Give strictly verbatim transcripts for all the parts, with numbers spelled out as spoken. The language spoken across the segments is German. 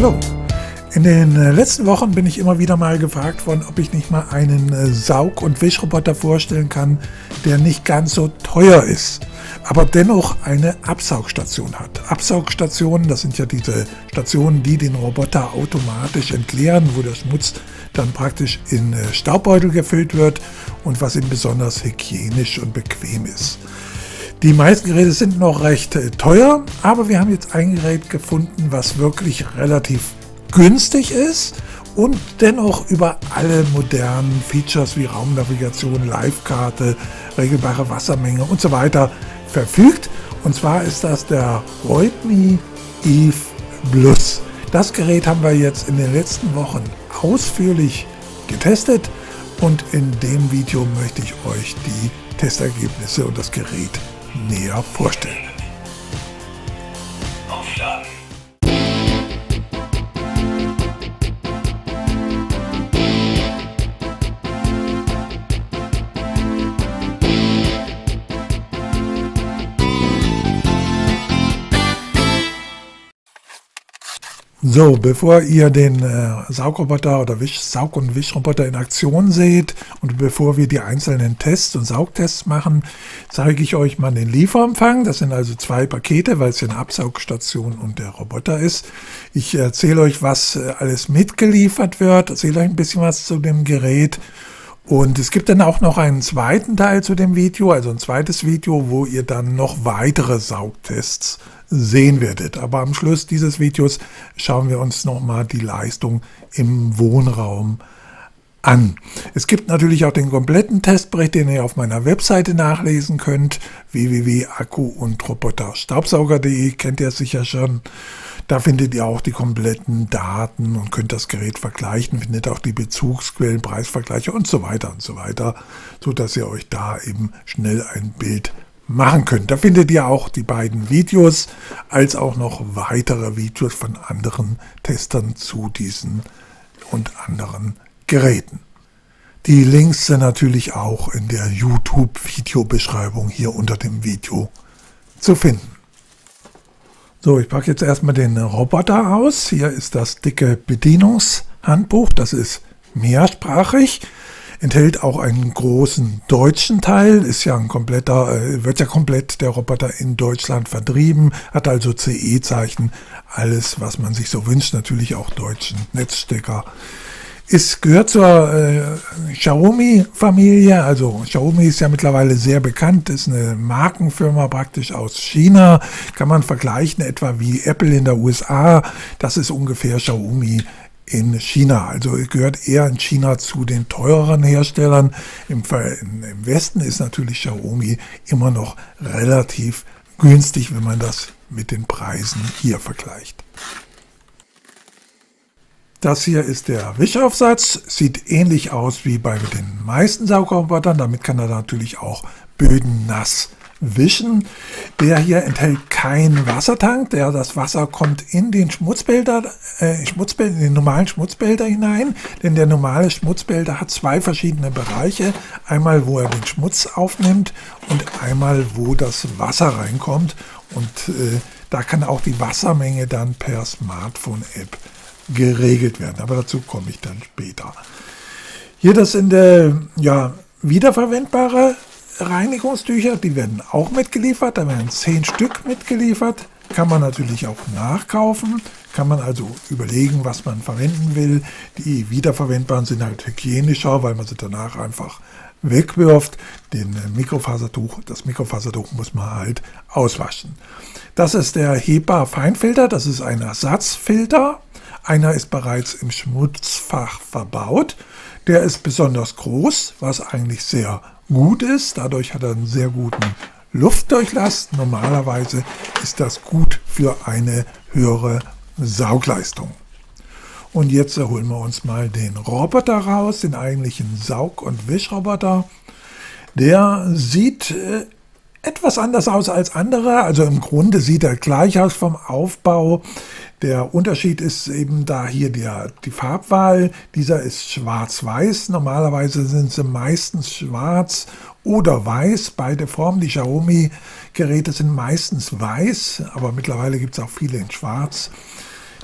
Hallo! In den letzten Wochen bin ich immer wieder mal gefragt worden, ob ich nicht mal einen Saug- und Wischroboter vorstellen kann, der nicht ganz so teuer ist, aber dennoch eine Absaugstation hat. Absaugstationen, das sind ja diese Stationen, die den Roboter automatisch entleeren, wo der Schmutz dann praktisch in Staubbeutel gefüllt wird und was ihm besonders hygienisch und bequem ist. Die meisten Geräte sind noch recht teuer, aber wir haben jetzt ein Gerät gefunden, was wirklich relativ günstig ist und dennoch über alle modernen Features wie Raumnavigation, Live-Karte, regelbare Wassermenge und so weiter verfügt. Und zwar ist das der Roidmi Eve Plus. Das Gerät haben wir jetzt in den letzten Wochen ausführlich getestet und in dem Video möchte ich euch die Testergebnisse und das Gerät näher vorstellen. Aufschlagen. So, bevor ihr den äh, Saugroboter oder Wisch, Saug- und Wischroboter in Aktion seht und bevor wir die einzelnen Tests und Saugtests machen, zeige ich euch mal den Lieferumfang. Das sind also zwei Pakete, weil es eine Absaugstation und der Roboter ist. Ich erzähle euch, was äh, alles mitgeliefert wird, erzähle euch ein bisschen was zu dem Gerät. Und es gibt dann auch noch einen zweiten Teil zu dem Video, also ein zweites Video, wo ihr dann noch weitere Saugtests sehen werdet. Aber am Schluss dieses Videos schauen wir uns nochmal die Leistung im Wohnraum an. Es gibt natürlich auch den kompletten Testbericht, den ihr auf meiner Webseite nachlesen könnt. w w w punkt akku und roboter staubsauger punkt d e kennt ihr sicher schon. Da findet ihr auch die kompletten Daten und könnt das Gerät vergleichen, findet auch die Bezugsquellen, Preisvergleiche und so weiter und so weiter, sodass ihr euch da eben schnell ein Bild machen könnt. Da findet ihr auch die beiden Videos, als auch noch weitere Videos von anderen Testern zu diesen und anderen Geräten. Die Links sind natürlich auch in der YouTube-Videobeschreibung hier unter dem Video zu finden. So, ich packe jetzt erstmal den Roboter aus. Hier ist das dicke Bedienungshandbuch. Das ist mehrsprachig, enthält auch einen großen deutschen Teil. Ist ja ein kompletter, wird ja komplett der Roboter in Deutschland vertrieben. Hat also C E-Zeichen, alles, was man sich so wünscht. Natürlich auch deutschen Netzstecker. Es gehört zur äh, Xiaomi-Familie, also Xiaomi ist ja mittlerweile sehr bekannt, ist eine Markenfirma praktisch aus China, kann man vergleichen etwa wie Apple in der U S A, das ist ungefähr Xiaomi in China, also gehört eher in China zu den teureren Herstellern, im, im Westen ist natürlich Xiaomi immer noch relativ günstig, wenn man das mit den Preisen hier vergleicht. Das hier ist der Wischaufsatz, sieht ähnlich aus wie bei den meisten Saugrobotern, damit kann er natürlich auch Böden nass wischen. Der hier enthält keinen Wassertank, der, das Wasser kommt in den Schmutzbehälter, äh, Schmutzbehälter, in den normalen Schmutzbehälter hinein, denn der normale Schmutzbehälter hat zwei verschiedene Bereiche, einmal wo er den Schmutz aufnimmt und einmal wo das Wasser reinkommt und äh, da kann auch die Wassermenge dann per Smartphone-App geregelt werden, aber dazu komme ich dann später. Hier, das sind äh, ja, wiederverwendbare Reinigungstücher, die werden auch mitgeliefert, da werden zehn Stück mitgeliefert, kann man natürlich auch nachkaufen, kann man also überlegen, was man verwenden will. Die wiederverwendbaren sind halt hygienischer, weil man sie danach einfach wegwirft. Den Mikrofasertuch, das Mikrofasertuch muss man halt auswaschen. Das ist der HEPA-Feinfilter, das ist ein Ersatzfilter. Einer ist bereits im Schmutzfach verbaut. Der ist besonders groß, was eigentlich sehr gut ist. Dadurch hat er einen sehr guten Luftdurchlass. Normalerweise ist das gut für eine höhere Saugleistung. Und jetzt holen wir uns mal den Roboter raus, den eigentlichen Saug- und Wischroboter. Der sieht äh, etwas anders aus als andere, also im Grunde sieht er gleich aus vom Aufbau. Der Unterschied ist eben da hier der, die Farbwahl, dieser ist schwarz-weiß, normalerweise sind sie meistens schwarz oder weiß, beide Formen, die Xiaomi-Geräte sind meistens weiß, aber mittlerweile gibt es auch viele in schwarz.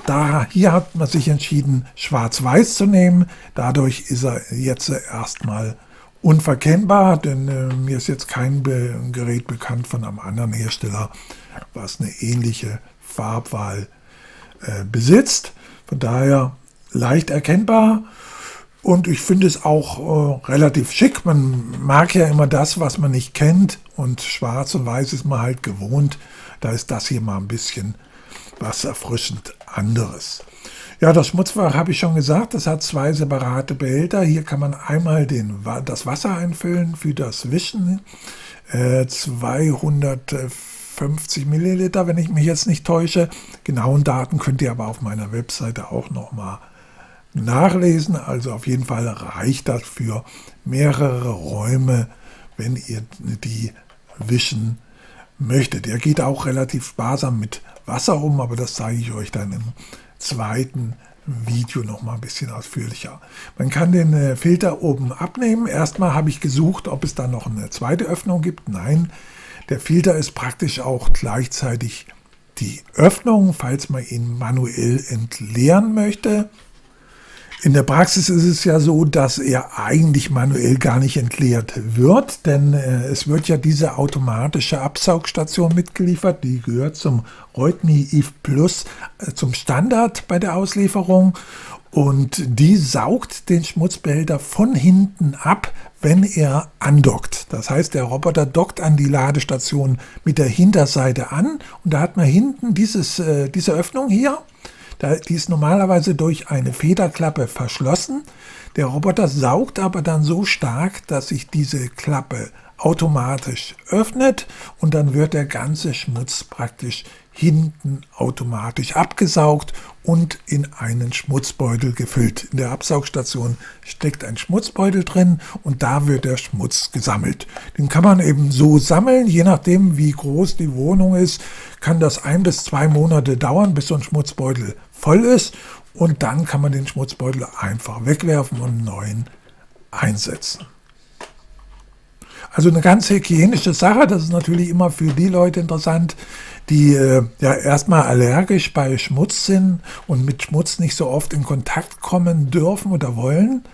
Da, hier hat man sich entschieden, schwarz-weiß zu nehmen. Dadurch ist er jetzt erstmal unverkennbar, denn äh, mir ist jetzt kein Be- Gerät bekannt von einem anderen Hersteller, was eine ähnliche Farbwahl äh, besitzt. Von daher leicht erkennbar. Und ich finde es auch äh, relativ schick. Man mag ja immer das, was man nicht kennt. Und schwarz und weiß ist man halt gewohnt. Da ist das hier mal ein bisschen was erfrischend anderes. Ja, das Schmutzfach habe ich schon gesagt. Das hat zwei separate Behälter. Hier kann man einmal den, das Wasser einfüllen für das Wischen. Äh, zweihundertfünfzig Milliliter, wenn ich mich jetzt nicht täusche. Genauen Daten könnt ihr aber auf meiner Webseite auch nochmal nachlesen, also auf jeden Fall reicht das für mehrere Räume, wenn ihr die wischen möchtet. Er geht auch relativ sparsam mit Wasser um, aber das zeige ich euch dann im zweiten Video noch mal ein bisschen ausführlicher. Man kann den äh, Filter oben abnehmen. Erstmal habe ich gesucht, ob es da noch eine zweite Öffnung gibt. Nein, der Filter ist praktisch auch gleichzeitig die Öffnung, falls man ihn manuell entleeren möchte. In der Praxis ist es ja so, dass er eigentlich manuell gar nicht entleert wird, denn äh, es wird ja diese automatische Absaugstation mitgeliefert, die gehört zum Roidmi Eve Plus, äh, zum Standard bei der Auslieferung, und die saugt den Schmutzbehälter von hinten ab, wenn er andockt. Das heißt, der Roboter dockt an die Ladestation mit der Hinterseite an, und da hat man hinten dieses, äh, diese Öffnung hier. Die ist normalerweise durch eine Federklappe verschlossen. Der Roboter saugt aber dann so stark, dass sich diese Klappe automatisch öffnet, und dann wird der ganze Schmutz praktisch hinten automatisch abgesaugt und in einen Schmutzbeutel gefüllt. In der Absaugstation steckt ein Schmutzbeutel drin, und da wird der Schmutz gesammelt. Den kann man eben so sammeln, je nachdem wie groß die Wohnung ist, kann das ein bis zwei Monate dauern, bis so ein Schmutzbeutel voll ist, und dann kann man den Schmutzbeutel einfach wegwerfen und einen neuen einsetzen. Also eine ganz hygienische Sache, das ist natürlich immer für die Leute interessant, die äh, ja erstmal allergisch bei Schmutz sind und mit Schmutz nicht so oft in Kontakt kommen dürfen oder wollen.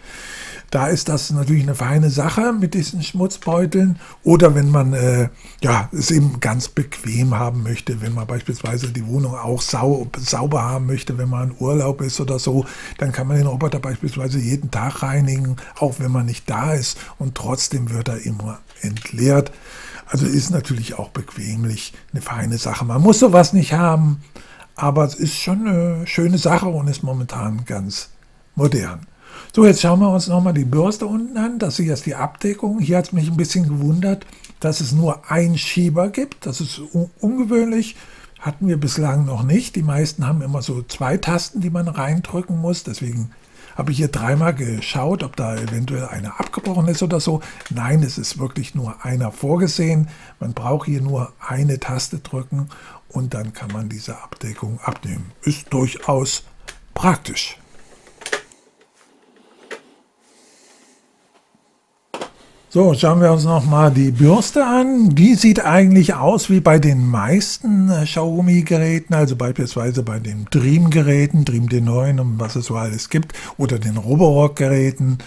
Da ist das natürlich eine feine Sache mit diesen Schmutzbeuteln. Oder wenn man äh, ja, es eben ganz bequem haben möchte, wenn man beispielsweise die Wohnung auch sau sauber haben möchte, wenn man in Urlaub ist oder so, dann kann man den Roboter beispielsweise jeden Tag reinigen, auch wenn man nicht da ist, und trotzdem wird er immer entleert. Also ist natürlich auch bequemlich eine feine Sache. Man muss sowas nicht haben, aber es ist schon eine schöne Sache und ist momentan ganz modern. So, jetzt schauen wir uns nochmal die Bürste unten an. Das hier ist die Abdeckung. Hier hat es mich ein bisschen gewundert, dass es nur einen Schieber gibt. Das ist ungewöhnlich, hatten wir bislang noch nicht. Die meisten haben immer so zwei Tasten, die man reindrücken muss. Deswegen habe ich hier dreimal geschaut, ob da eventuell einer abgebrochen ist oder so. Nein, es ist wirklich nur einer vorgesehen. Man braucht hier nur eine Taste drücken, und dann kann man diese Abdeckung abnehmen. Ist durchaus praktisch. So, schauen wir uns nochmal die Bürste an. Die sieht eigentlich aus wie bei den meisten äh, Xiaomi-Geräten, also beispielsweise bei den Dreame-Geräten, Dreame D neun und was es so alles gibt, oder den Roborock-Geräten.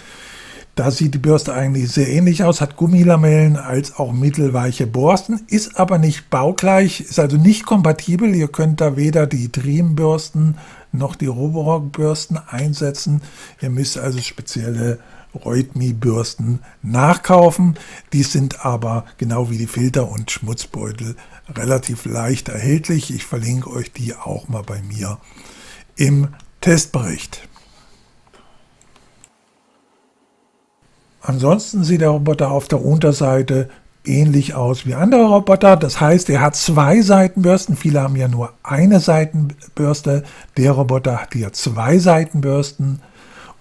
Da sieht die Bürste eigentlich sehr ähnlich aus, hat Gummilamellen als auch mittelweiche Borsten, ist aber nicht baugleich, ist also nicht kompatibel. Ihr könnt da weder die Dreame-Bürsten noch die Roborock-Bürsten einsetzen. Ihr müsst also spezielle Roidmi-Bürsten nachkaufen. Die sind aber genau wie die Filter und Schmutzbeutel relativ leicht erhältlich. Ich verlinke euch die auch mal bei mir im Testbericht. Ansonsten sieht der Roboter auf der Unterseite ähnlich aus wie andere Roboter. Das heißt, er hat zwei Seitenbürsten. Viele haben ja nur eine Seitenbürste. Der Roboter hat hier zwei Seitenbürsten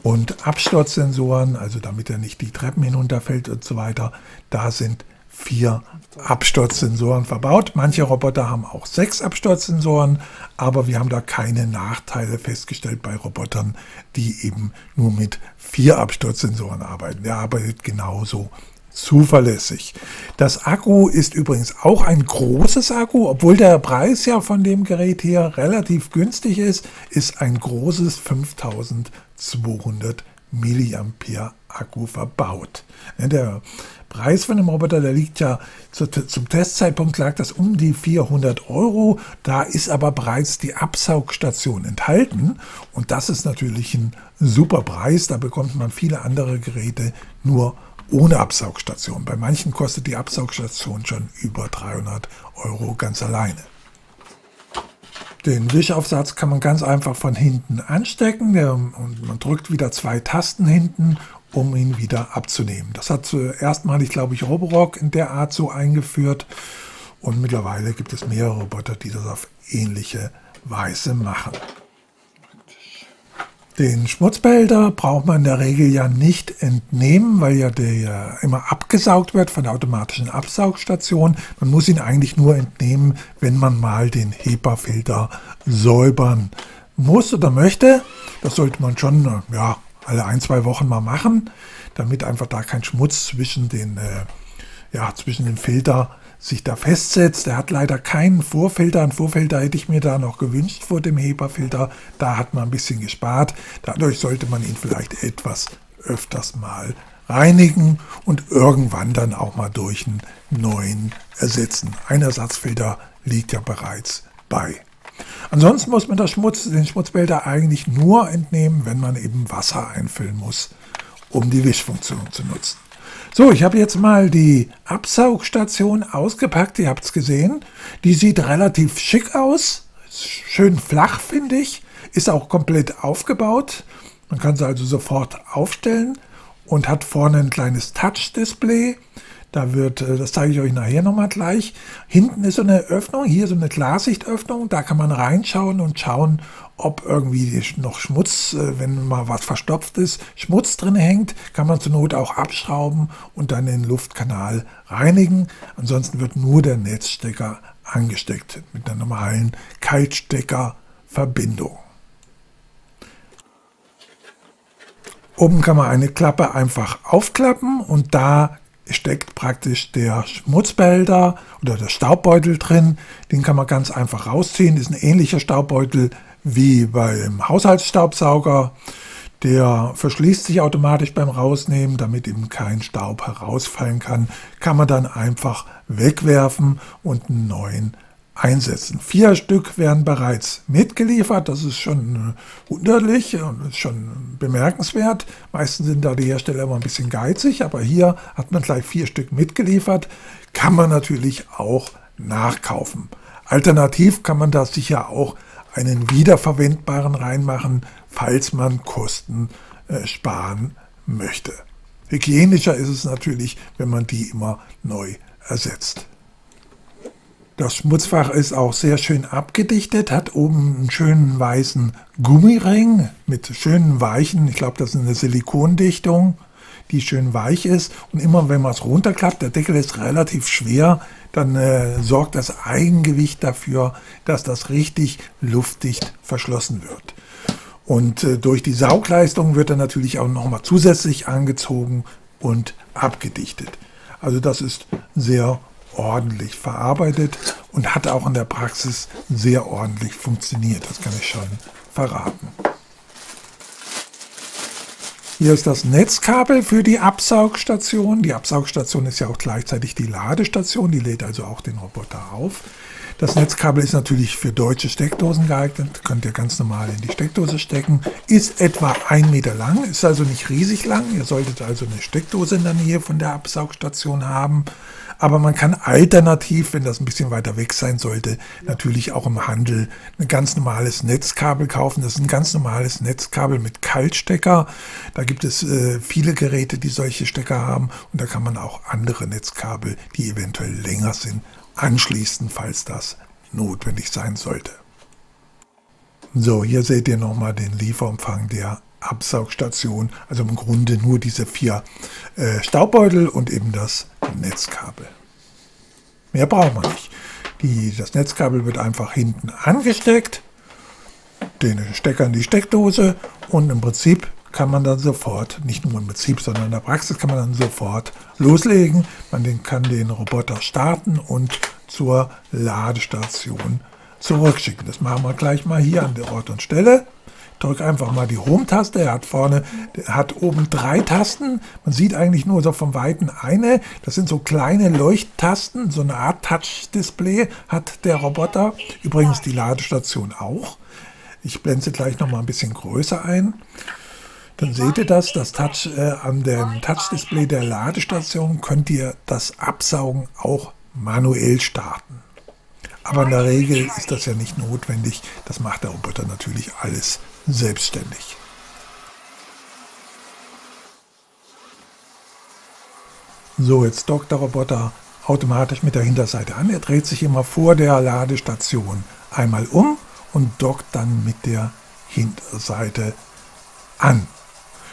und Absturzsensoren, also damit er nicht die Treppen hinunterfällt und so weiter. Da sind vier Absturzsensoren verbaut. Manche Roboter haben auch sechs Absturzsensoren, aber wir haben da keine Nachteile festgestellt bei Robotern, die eben nur mit vier Absturzsensoren arbeiten. Der arbeitet genauso zuverlässig. Das Akku ist übrigens auch ein großes Akku, obwohl der Preis ja von dem Gerät hier relativ günstig ist, ist ein großes fünftausendzweihundert Milliampere Akku verbaut. Der Preis von dem Roboter, der liegt ja zu, zum Testzeitpunkt lag das um die vierhundert Euro, da ist aber bereits die Absaugstation enthalten und das ist natürlich ein super Preis, da bekommt man viele andere Geräte nur ohne Absaugstation. Bei manchen kostet die Absaugstation schon über dreihundert Euro ganz alleine. Den Wischaufsatz kann man ganz einfach von hinten anstecken und man drückt wieder zwei Tasten hinten, um ihn wieder abzunehmen. Das hat erstmalig, glaube ich, Roborock in der Art so eingeführt und mittlerweile gibt es mehrere Roboter, die das auf ähnliche Weise machen. Den Schmutzbehälter braucht man in der Regel ja nicht entnehmen, weil ja der immer abgesaugt wird von der automatischen Absaugstation. Man muss ihn eigentlich nur entnehmen, wenn man mal den HEPA-Filter säubern muss oder möchte. Das sollte man schon ja, alle ein, zwei Wochen mal machen, damit einfach da kein Schmutz zwischen den, äh, ja, zwischen den Filter sich da festsetzt. Der hat leider keinen Vorfilter. Einen Vorfilter hätte ich mir da noch gewünscht vor dem HEPA-Filter. Da hat man ein bisschen gespart. Dadurch sollte man ihn vielleicht etwas öfters mal reinigen und irgendwann dann auch mal durch einen neuen ersetzen. Ein Ersatzfilter liegt ja bereits bei. Ansonsten muss man das Schmutz, den Schmutzbehälter eigentlich nur entnehmen, wenn man eben Wasser einfüllen muss, um die Wischfunktion zu nutzen. So, ich habe jetzt mal die Absaugstation ausgepackt, ihr habt es gesehen. Die sieht relativ schick aus, schön flach finde ich, ist auch komplett aufgebaut. Man kann sie also sofort aufstellen und hat vorne ein kleines Touch-Display. Da wird, das zeige ich euch nachher nochmal gleich. Hinten ist so eine Öffnung, hier so eine Glassichtöffnung, da kann man reinschauen und schauen, ob irgendwie noch Schmutz, wenn mal was verstopft ist, Schmutz drin hängt, kann man zur Not auch abschrauben und dann den Luftkanal reinigen. Ansonsten wird nur der Netzstecker angesteckt mit einer normalen Kaltsteckerverbindung. Oben kann man eine Klappe einfach aufklappen und da steckt praktisch der Schmutzbehälter oder der Staubbeutel drin. Den kann man ganz einfach rausziehen. Ist ein ähnlicher Staubbeutel wie beim Haushaltsstaubsauger. Der verschließt sich automatisch beim Rausnehmen, damit eben kein Staub herausfallen kann. Kann man dann einfach wegwerfen und einen neuen einsetzen. Vier Stück werden bereits mitgeliefert. Das ist schon wunderlich und schon bemerkenswert. Meistens sind da die Hersteller immer ein bisschen geizig, aber hier hat man gleich vier Stück mitgeliefert. Kann man natürlich auch nachkaufen. Alternativ kann man da sicher auch einen wiederverwendbaren reinmachen, falls man Kosten äh, sparen möchte. Hygienischer ist es natürlich, wenn man die immer neu ersetzt. Das Schmutzfach ist auch sehr schön abgedichtet, hat oben einen schönen weißen Gummiring mit schönen weichen, ich glaube, das ist eine Silikondichtung, die schön weich ist. Und immer wenn man es runterklappt, der Deckel ist relativ schwer, dann äh, sorgt das Eigengewicht dafür, dass das richtig luftdicht verschlossen wird. Und äh, durch die Saugleistung wird er natürlich auch nochmal zusätzlich angezogen und abgedichtet. Also das ist sehr ordentlich verarbeitet und hat auch in der Praxis sehr ordentlich funktioniert. Das kann ich schon verraten. Hier ist das Netzkabel für die Absaugstation. Die Absaugstation ist ja auch gleichzeitig die Ladestation, die lädt also auch den Roboter auf. Das Netzkabel ist natürlich für deutsche Steckdosen geeignet, könnt ihr ganz normal in die Steckdose stecken. Ist etwa ein Meter lang, ist also nicht riesig lang. Ihr solltet also eine Steckdose in der Nähe von der Absaugstation haben. Aber man kann alternativ, wenn das ein bisschen weiter weg sein sollte, natürlich auch im Handel ein ganz normales Netzkabel kaufen. Das ist ein ganz normales Netzkabel mit Kaltstecker. Da gibt es äh, viele Geräte, die solche Stecker haben. Und da kann man auch andere Netzkabel, die eventuell länger sind, anschließen, falls das notwendig sein sollte. So, hier seht ihr nochmal den Lieferumfang der Absaugstation. Also im Grunde nur diese vier äh, Staubbeutel und eben das Netzkabel. Mehr braucht man nicht. Die, das Netzkabel wird einfach hinten angesteckt, den Stecker in die Steckdose und im Prinzip kann man dann sofort, nicht nur im Betrieb, sondern in der Praxis kann man dann sofort loslegen. Man kann den Roboter starten und zur Ladestation zurückschicken. Das machen wir gleich mal hier an der Ort und Stelle. Drücke einfach mal die Home-Taste. Er hat vorne, er hat oben drei Tasten. Man sieht eigentlich nur so vom Weiten eine. Das sind so kleine Leuchttasten, so eine Art Touch-Display hat der Roboter. Übrigens die Ladestation auch. Ich blende sie gleich noch mal ein bisschen größer ein. Dann seht ihr das, das Touch äh, an dem Touch-Display der Ladestation könnt ihr das Absaugen auch manuell starten. Aber in der Regel ist das ja nicht notwendig. Das macht der Roboter natürlich alles selbstständig. So, jetzt dockt der Roboter automatisch mit der Hinterseite an. Er dreht sich immer vor der Ladestation einmal um und dockt dann mit der Hinterseite an.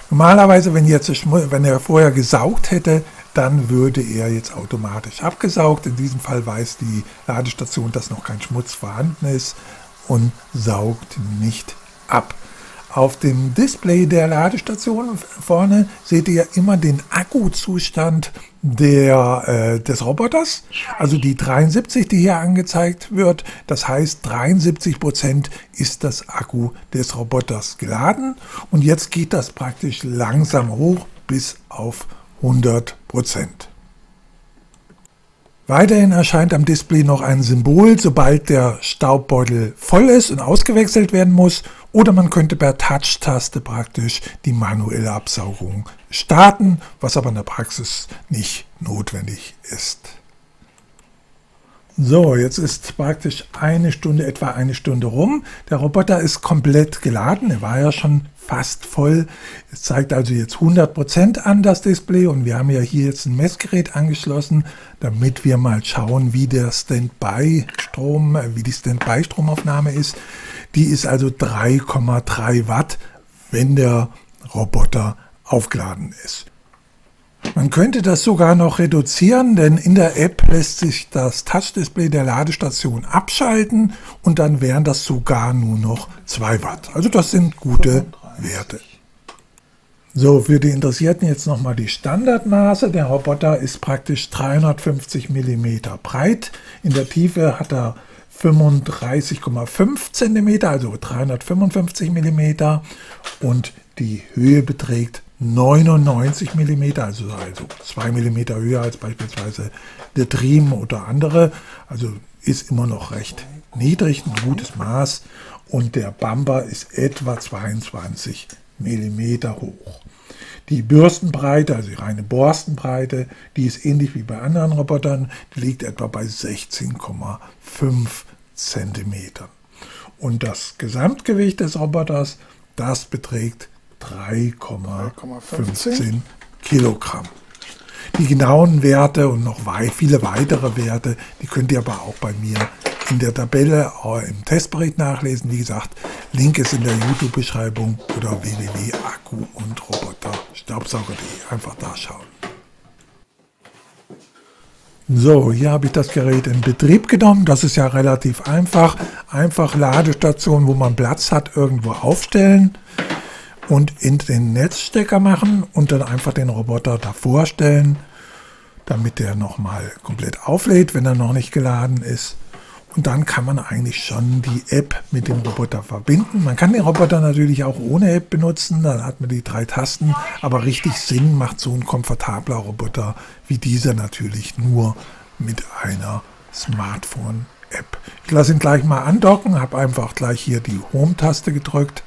Normalerweise, wenn, jetzt, wenn er vorher gesaugt hätte, dann würde er jetzt automatisch abgesaugt. In diesem Fall weiß die Ladestation, dass noch kein Schmutz vorhanden ist und saugt nicht ab. Auf dem Display der Ladestation vorne seht ihr immer den Akkuzustand der, äh, des Roboters. Also die dreiundsiebzig, die hier angezeigt wird. Das heißt, dreiundsiebzig Prozent ist das Akku des Roboters geladen. Und jetzt geht das praktisch langsam hoch bis auf hundert Prozent. Weiterhin erscheint am Display noch ein Symbol, sobald der Staubbeutel voll ist und ausgewechselt werden muss. Oder man könnte per Touch-Taste praktisch die manuelle Absaugung starten, was aber in der Praxis nicht notwendig ist. So, jetzt ist praktisch eine Stunde, etwa eine Stunde rum. Der Roboter ist komplett geladen, er war ja schon fast voll. Es zeigt also jetzt hundert Prozent an, das Display, und wir haben ja hier jetzt ein Messgerät angeschlossen, damit wir mal schauen, wie der Standby-Strom, wie die Standby-Stromaufnahme ist. Die ist also drei Komma drei Watt, wenn der Roboter aufgeladen ist. Man könnte das sogar noch reduzieren, denn in der App lässt sich das Touch-Display der Ladestation abschalten und dann wären das sogar nur noch zwei Watt. Also das sind gute Werte. So, für die Interessierten jetzt nochmal die Standardmaße. Der Roboter ist praktisch dreihundertfünfzig Millimeter breit. In der Tiefe hat er fünfunddreißig Komma fünf Zentimeter, also dreihundertfünfundfünfzig Millimeter, und die Höhe beträgt neunundneunzig Millimeter, also zwei Millimeter höher als beispielsweise der Dreame oder andere. Also ist immer noch recht niedrig, ein gutes Maß. Und der Bumper ist etwa zweiundzwanzig Millimeter hoch. Die Bürstenbreite, also die reine Borstenbreite, die ist ähnlich wie bei anderen Robotern, die liegt etwa bei sechzehn Komma fünf Zentimeter. Und das Gesamtgewicht des Roboters, das beträgt drei Komma fünfzehn Kilogramm. Die genauen Werte und noch viele weitere Werte, die könnt ihr aber auch bei mir in der Tabelle im Testbericht nachlesen. Wie gesagt, Link ist in der YouTube-Beschreibung oder www punkt akku und roboter staubsauger punkt de. Einfach da schauen. So, hier habe ich das Gerät in Betrieb genommen. Das ist ja relativ einfach. Einfach Ladestation, wo man Platz hat, irgendwo aufstellen und in den Netzstecker machen und dann einfach den Roboter davor stellen, damit der nochmal komplett auflädt, wenn er noch nicht geladen ist. Und dann kann man eigentlich schon die App mit dem Roboter verbinden. Man kann den Roboter natürlich auch ohne App benutzen, dann hat man die drei Tasten. Aber richtig Sinn macht so ein komfortabler Roboter wie dieser natürlich nur mit einer Smartphone-App. Ich lasse ihn gleich mal andocken, habe einfach gleich hier die Home-Taste gedrückt.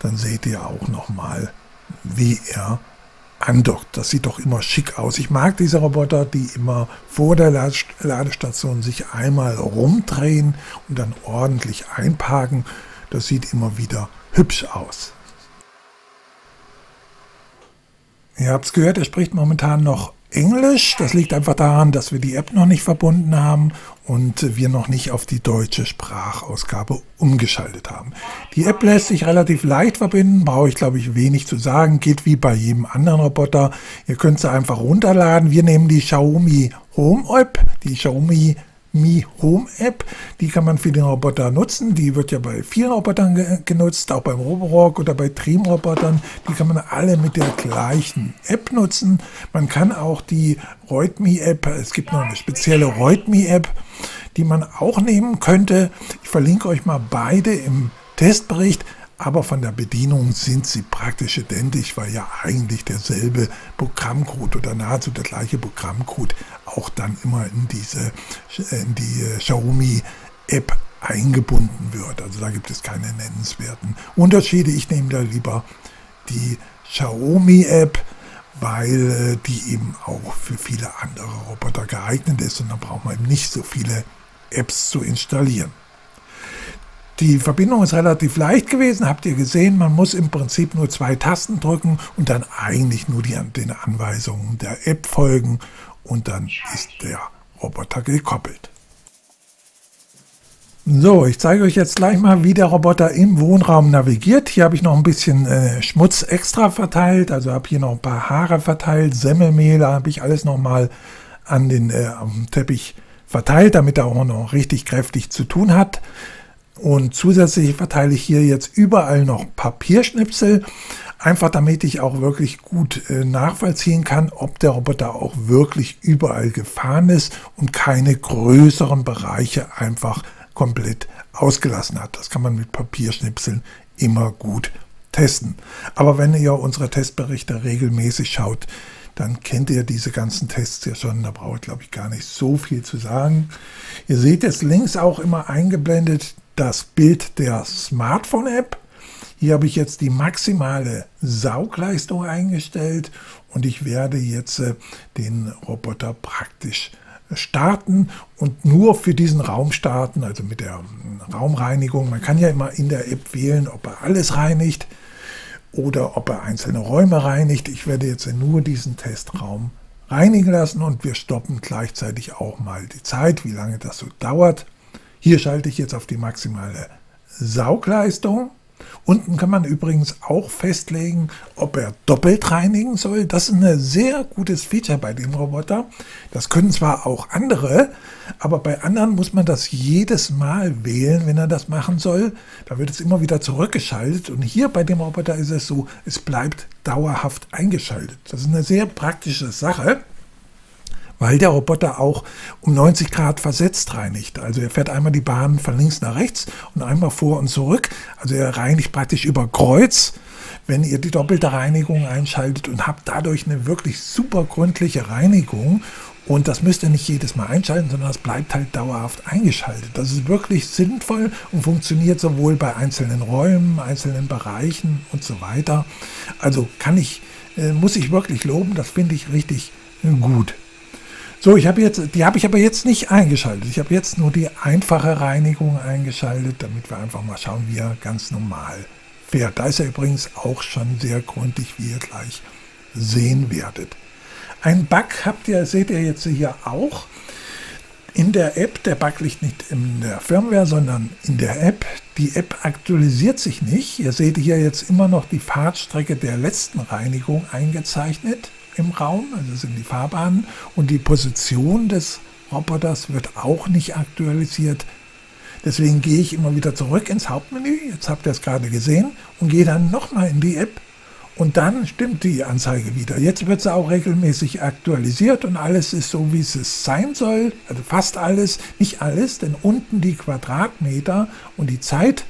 Dann seht ihr auch nochmal, wie er andockt. Das sieht doch immer schick aus. Ich mag diese Roboter, die immer vor der Ladestation sich einmal rumdrehen und dann ordentlich einparken. Das sieht immer wieder hübsch aus. Ihr habt es gehört, er spricht momentan noch Englisch. Das liegt einfach daran, dass wir die App noch nicht verbunden haben und wir noch nicht auf die deutsche Sprachausgabe umgeschaltet haben. Die App lässt sich relativ leicht verbinden, brauche ich glaube ich wenig zu sagen, geht wie bei jedem anderen Roboter. Ihr könnt sie einfach runterladen. Wir nehmen die Xiaomi Home App, die Xiaomi Mi Home App. Die kann man für den Roboter nutzen. Die wird ja bei vielen Robotern ge genutzt, auch beim Roborock oder bei Dreame-Robotern. Die kann man alle mit der gleichen App nutzen. Man kann auch die Roidmi App, es gibt noch eine spezielle Roidmi App, die man auch nehmen könnte. Ich verlinke euch mal beide im Testbericht. Aber von der Bedienung sind sie praktisch identisch, weil ja eigentlich derselbe Programmcode oder nahezu der gleiche Programmcode auch dann immer in diese in die Xiaomi App eingebunden wird. Also da gibt es keine nennenswerten Unterschiede. Ich nehme da lieber die Xiaomi App, weil die eben auch für viele andere Roboter geeignet ist und da braucht man eben nicht so viele Apps zu installieren. Die Verbindung ist relativ leicht gewesen, habt ihr gesehen, man muss im Prinzip nur zwei Tasten drücken und dann eigentlich nur die, den Anweisungen der App folgen und dann ist der Roboter gekoppelt. So, ich zeige euch jetzt gleich mal, wie der Roboter im Wohnraum navigiert. Hier habe ich noch ein bisschen äh, Schmutz extra verteilt, also habe hier noch ein paar Haare verteilt, Semmelmehl, da habe ich alles nochmal an den äh, am Teppich verteilt, damit er auch noch richtig kräftig zu tun hat. Und zusätzlich verteile ich hier jetzt überall noch Papierschnipsel, einfach damit ich auch wirklich gut äh, nachvollziehen kann, ob der Roboter auch wirklich überall gefahren ist und keine größeren Bereiche einfach komplett ausgelassen hat. Das kann man mit Papierschnipseln immer gut testen. Aber wenn ihr unsere Testberichte regelmäßig schaut, dann kennt ihr diese ganzen Tests ja schon, da brauche ich glaube ich gar nicht so viel zu sagen. Ihr seht jetzt links auch immer eingeblendet das Bild der Smartphone-App. Hier habe ich jetzt die maximale Saugleistung eingestellt und ich werde jetzt äh, den Roboter praktisch starten und nur für diesen Raum starten, also mit der Raumreinigung. Man kann ja immer in der App wählen, ob er alles reinigt oder ob er einzelne Räume reinigt. Ich werde jetzt nur diesen Testraum reinigen lassen und wir stoppen gleichzeitig auch mal die Zeit, wie lange das so dauert. Hier schalte ich jetzt auf die maximale Saugleistung. Unten kann man übrigens auch festlegen, ob er doppelt reinigen soll. Das ist ein sehr gutes Feature bei dem Roboter. Das können zwar auch andere, aber bei anderen muss man das jedes Mal wählen, wenn er das machen soll. Da wird es immer wieder zurückgeschaltet und hier bei dem Roboter ist es so, es bleibt dauerhaft eingeschaltet. Das ist eine sehr praktische Sache, weil der Roboter auch um neunzig Grad versetzt reinigt. Also er fährt einmal die Bahn von links nach rechts und einmal vor und zurück. Also er reinigt praktisch über Kreuz, wenn ihr die doppelte Reinigung einschaltet und habt dadurch eine wirklich super gründliche Reinigung. Und das müsst ihr nicht jedes Mal einschalten, sondern das bleibt halt dauerhaft eingeschaltet. Das ist wirklich sinnvoll und funktioniert sowohl bei einzelnen Räumen, einzelnen Bereichen und so weiter. Also kann ich, äh, muss ich wirklich loben, das finde ich richtig äh, gut. So, ich habe jetzt, die habe ich aber jetzt nicht eingeschaltet. Ich habe jetzt nur die einfache Reinigung eingeschaltet, damit wir einfach mal schauen, wie er ganz normal fährt. Da ist er übrigens auch schon sehr gründlich, wie ihr gleich sehen werdet. Ein Bug habt ihr, seht ihr jetzt hier auch in der App. Der Bug liegt nicht in der Firmware, sondern in der App. Die App aktualisiert sich nicht. Ihr seht hier jetzt immer noch die Fahrtstrecke der letzten Reinigung eingezeichnet im Raum, also sind die Fahrbahnen und die Position des Roboters wird auch nicht aktualisiert. Deswegen gehe ich immer wieder zurück ins Hauptmenü, jetzt habt ihr es gerade gesehen, und gehe dann nochmal in die App und dann stimmt die Anzeige wieder. Jetzt wird sie auch regelmäßig aktualisiert und alles ist so, wie es sein soll, also fast alles, nicht alles, denn unten die Quadratmeter und die Zeit,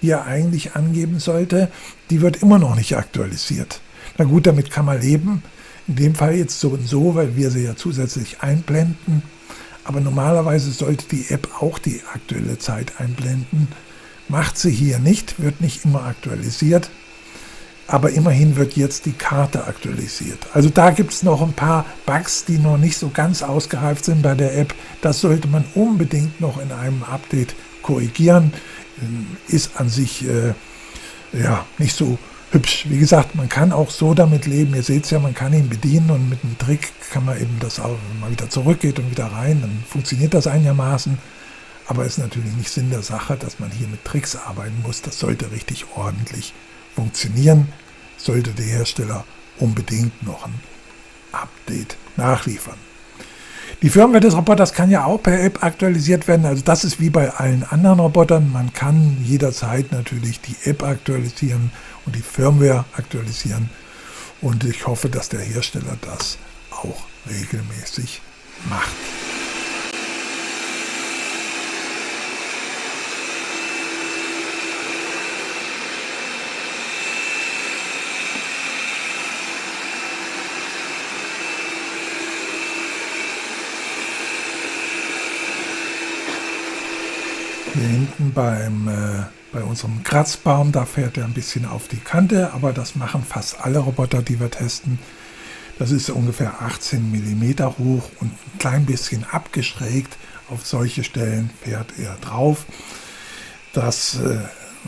die er eigentlich angeben sollte, die wird immer noch nicht aktualisiert. Na gut, damit kann man leben. In dem Fall jetzt so und so, weil wir sie ja zusätzlich einblenden. Aber normalerweise sollte die App auch die aktuelle Zeit einblenden. Macht sie hier nicht, wird nicht immer aktualisiert. Aber immerhin wird jetzt die Karte aktualisiert. Also da gibt es noch ein paar Bugs, die noch nicht so ganz ausgereift sind bei der App. Das sollte man unbedingt noch in einem Update korrigieren. Ist an sich äh, ja nicht so hübsch. Wie gesagt, man kann auch so damit leben. Ihr seht es ja, man kann ihn bedienen und mit einem Trick kann man eben das auch, wenn man wieder zurückgeht und wieder rein, dann funktioniert das einigermaßen. Aber es ist natürlich nicht Sinn der Sache, dass man hier mit Tricks arbeiten muss. Das sollte richtig ordentlich funktionieren. Sollte der Hersteller unbedingt noch ein Update nachliefern. Die Firmware des Roboters kann ja auch per App aktualisiert werden. Also das ist wie bei allen anderen Robotern. Man kann jederzeit natürlich die App aktualisieren und die Firmware aktualisieren. Und ich hoffe, dass der Hersteller das auch regelmäßig macht. Hier hinten beim, äh, bei unserem Kratzbaum, da fährt er ein bisschen auf die Kante, aber das machen fast alle Roboter, die wir testen. Das ist ungefähr achtzehn Millimeter hoch und ein klein bisschen abgeschrägt. Auf solche Stellen fährt er drauf. Das äh,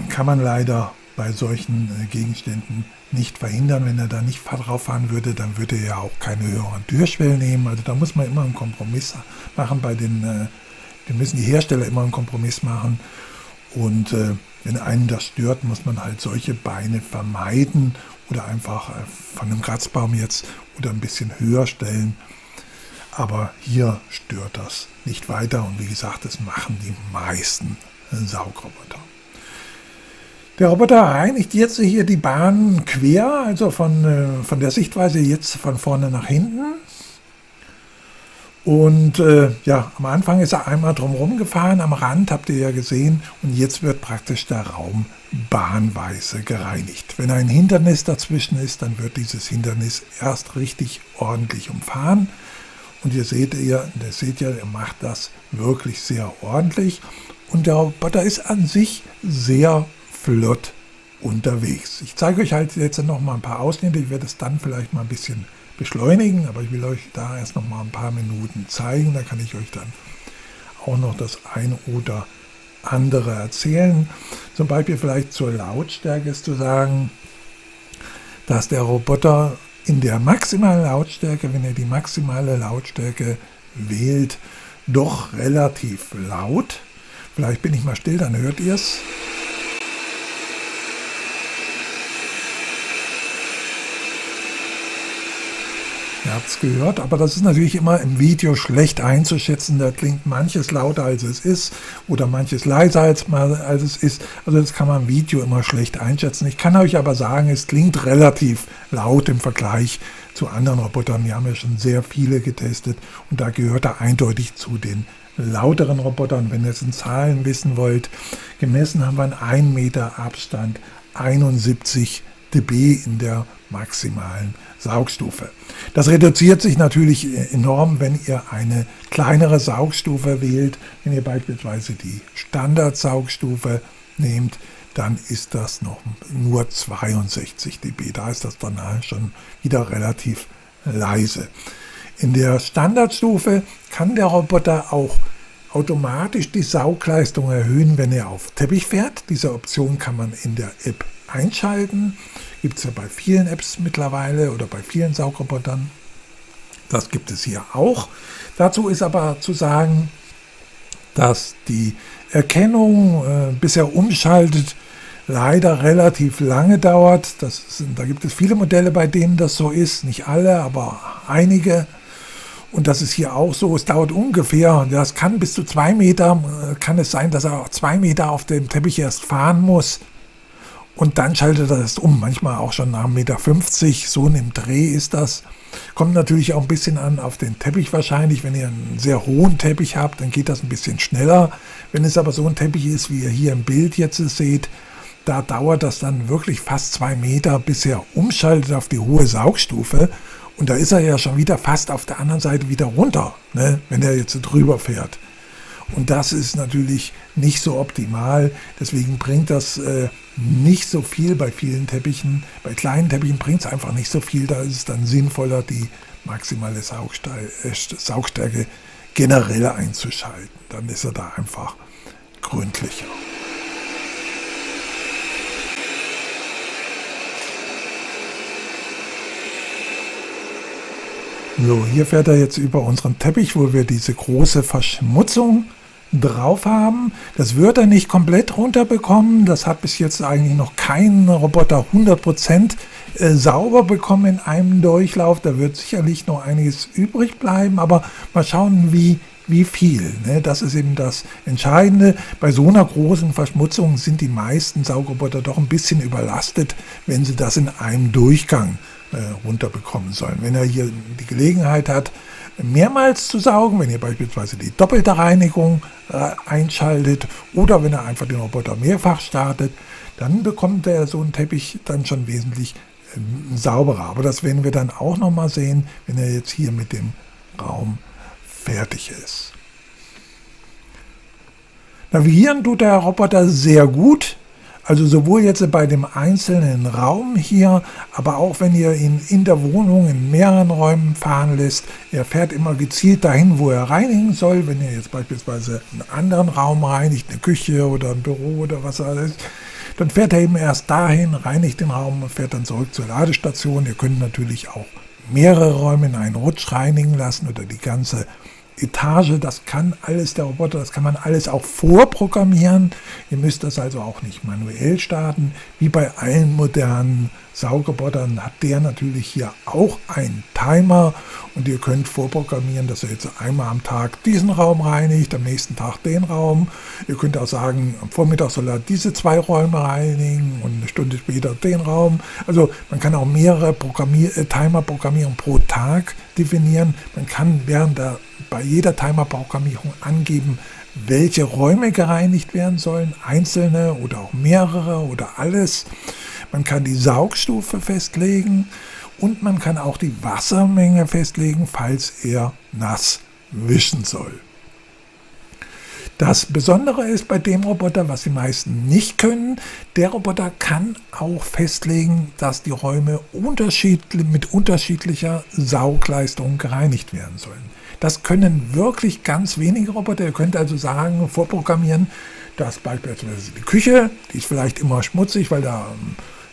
kann man leider bei solchen äh, Gegenständen nicht verhindern. Wenn er da nicht drauf fahren würde, dann würde er ja auch keine höheren Türschwellen nehmen. Also da muss man immer einen Kompromiss machen bei den äh, Wir müssen die Hersteller immer einen Kompromiss machen und äh, wenn einen das stört, muss man halt solche Beine vermeiden oder einfach äh, von einem Kratzbaum jetzt oder ein bisschen höher stellen. Aber hier stört das nicht weiter und wie gesagt, das machen die meisten äh, Saugroboter. Der Roboter reinigt jetzt hier die Bahn quer, also von, äh, von der Sichtweise jetzt von vorne nach hinten. Und äh, ja, am Anfang ist er einmal drumherum gefahren, am Rand habt ihr ja gesehen, und jetzt wird praktisch der Raum bahnweise gereinigt. Wenn ein Hindernis dazwischen ist, dann wird dieses Hindernis erst richtig ordentlich umfahren. Und ihr seht, ihr, ihr seht ja, er macht das wirklich sehr ordentlich. Und der Roboter ist an sich sehr flott unterwegs. Ich zeige euch halt jetzt noch mal ein paar Ausschnitte, ich werde es dann vielleicht mal ein bisschen beschleunigen, aber ich will euch da erst noch mal ein paar Minuten zeigen, da kann ich euch dann auch noch das ein oder andere erzählen. Zum Beispiel vielleicht zur Lautstärke ist zu sagen, dass der Roboter in der maximalen Lautstärke, wenn er die maximale Lautstärke wählt, doch relativ laut. Vielleicht bin ich mal still, dann hört ihr es. Ihr habt es gehört, aber das ist natürlich immer im Video schlecht einzuschätzen. Da klingt manches lauter als es ist oder manches leiser als, als es ist. Also das kann man im Video immer schlecht einschätzen. Ich kann euch aber sagen, es klingt relativ laut im Vergleich zu anderen Robotern. Wir haben ja schon sehr viele getestet und da gehört er eindeutig zu den lauteren Robotern. Wenn ihr es in Zahlen wissen wollt, gemessen haben wir einen ein Meter Abstand, einundsiebzig Dezibel in der maximalen Saugstufe. Das reduziert sich natürlich enorm, wenn ihr eine kleinere Saugstufe wählt. Wenn ihr beispielsweise die Standardsaugstufe nehmt, dann ist das noch nur zweiundsechzig Dezibel. Da ist das dann schon wieder relativ leise. In der Standardstufe kann der Roboter auch automatisch die Saugleistung erhöhen, wenn er auf Teppich fährt. Diese Option kann man in der App einschalten. Gibt es ja bei vielen Apps mittlerweile oder bei vielen Saugrobotern. Das gibt es hier auch. Dazu ist aber zu sagen, dass die Erkennung, äh, bis er umschaltet, leider relativ lange dauert. Das ist, da gibt es viele Modelle, bei denen das so ist. Nicht alle, aber einige. Und das ist hier auch so, es dauert ungefähr, das kann bis zu zwei Meter, kann es sein, dass er auch zwei Meter auf dem Teppich erst fahren muss. Und dann schaltet er das um, manchmal auch schon nach ein Meter fünfzig, so in dem Dreh ist das. Kommt natürlich auch ein bisschen an auf den Teppich wahrscheinlich. Wenn ihr einen sehr hohen Teppich habt, dann geht das ein bisschen schneller. Wenn es aber so ein Teppich ist, wie ihr hier im Bild jetzt seht, da dauert das dann wirklich fast zwei Meter, bis er umschaltet auf die hohe Saugstufe. Und da ist er ja schon wieder fast auf der anderen Seite wieder runter, ne? Wenn er jetzt drüber fährt. Und das ist natürlich nicht so optimal, deswegen bringt das äh, nicht so viel bei vielen Teppichen. Bei kleinen Teppichen bringt es einfach nicht so viel, da ist es dann sinnvoller, die maximale Saugstärke generell einzuschalten. Dann ist er da einfach gründlicher. So, hier fährt er jetzt über unseren Teppich, wo wir diese große Verschmutzung drauf haben. Das wird er nicht komplett runterbekommen. Das hat bis jetzt eigentlich noch kein Roboter hundert Prozent sauber bekommen in einem Durchlauf. Da wird sicherlich noch einiges übrig bleiben, aber mal schauen, wie wie viel. Ne? Das ist eben das Entscheidende. Bei so einer großen Verschmutzung sind die meisten Saugroboter doch ein bisschen überlastet, wenn sie das in einem Durchgang äh, runterbekommen sollen. Wenn er hier die Gelegenheit hat, mehrmals zu saugen, wenn ihr beispielsweise die doppelte Reinigung äh, einschaltet oder wenn er einfach den Roboter mehrfach startet, dann bekommt er so einen Teppich dann schon wesentlich äh, sauberer. Aber das werden wir dann auch nochmal sehen, wenn er jetzt hier mit dem Raum fertig ist. Navigieren tut der Roboter sehr gut, also sowohl jetzt bei dem einzelnen Raum hier, aber auch wenn ihr ihn in der Wohnung in mehreren Räumen fahren lässt. Er fährt immer gezielt dahin, wo er reinigen soll. Wenn ihr jetzt beispielsweise einen anderen Raum reinigt, eine Küche oder ein Büro oder was alles, dann fährt er eben erst dahin, reinigt den Raum und fährt dann zurück zur Ladestation. Ihr könnt natürlich auch mehrere Räume in einen Rutsch reinigen lassen oder die ganze Etage. Das kann alles der Roboter, das kann man alles auch vorprogrammieren. Ihr müsst das also auch nicht manuell starten. Wie bei allen modernen Saugrobotern hat der natürlich hier auch einen Timer und ihr könnt vorprogrammieren, dass er jetzt einmal am Tag diesen Raum reinigt, am nächsten Tag den Raum. Ihr könnt auch sagen, am Vormittag soll er diese zwei Räume reinigen und eine Stunde später den Raum. Also man kann auch mehrere Programmier äh, Timer-Programmierung pro Tag definieren. Man kann während der bei jeder Timer-Programmierung angeben, welche Räume gereinigt werden sollen, einzelne oder auch mehrere oder alles. Man kann die Saugstufe festlegen und man kann auch die Wassermenge festlegen, falls er nass wischen soll. Das Besondere ist bei dem Roboter, was die meisten nicht können, der Roboter kann auch festlegen, dass die Räume unterschiedlich, mit unterschiedlicher Saugleistung gereinigt werden sollen. Das können wirklich ganz wenige Roboter. Ihr könnt also sagen, vorprogrammieren, dass beispielsweise die Küche, die ist vielleicht immer schmutzig, weil da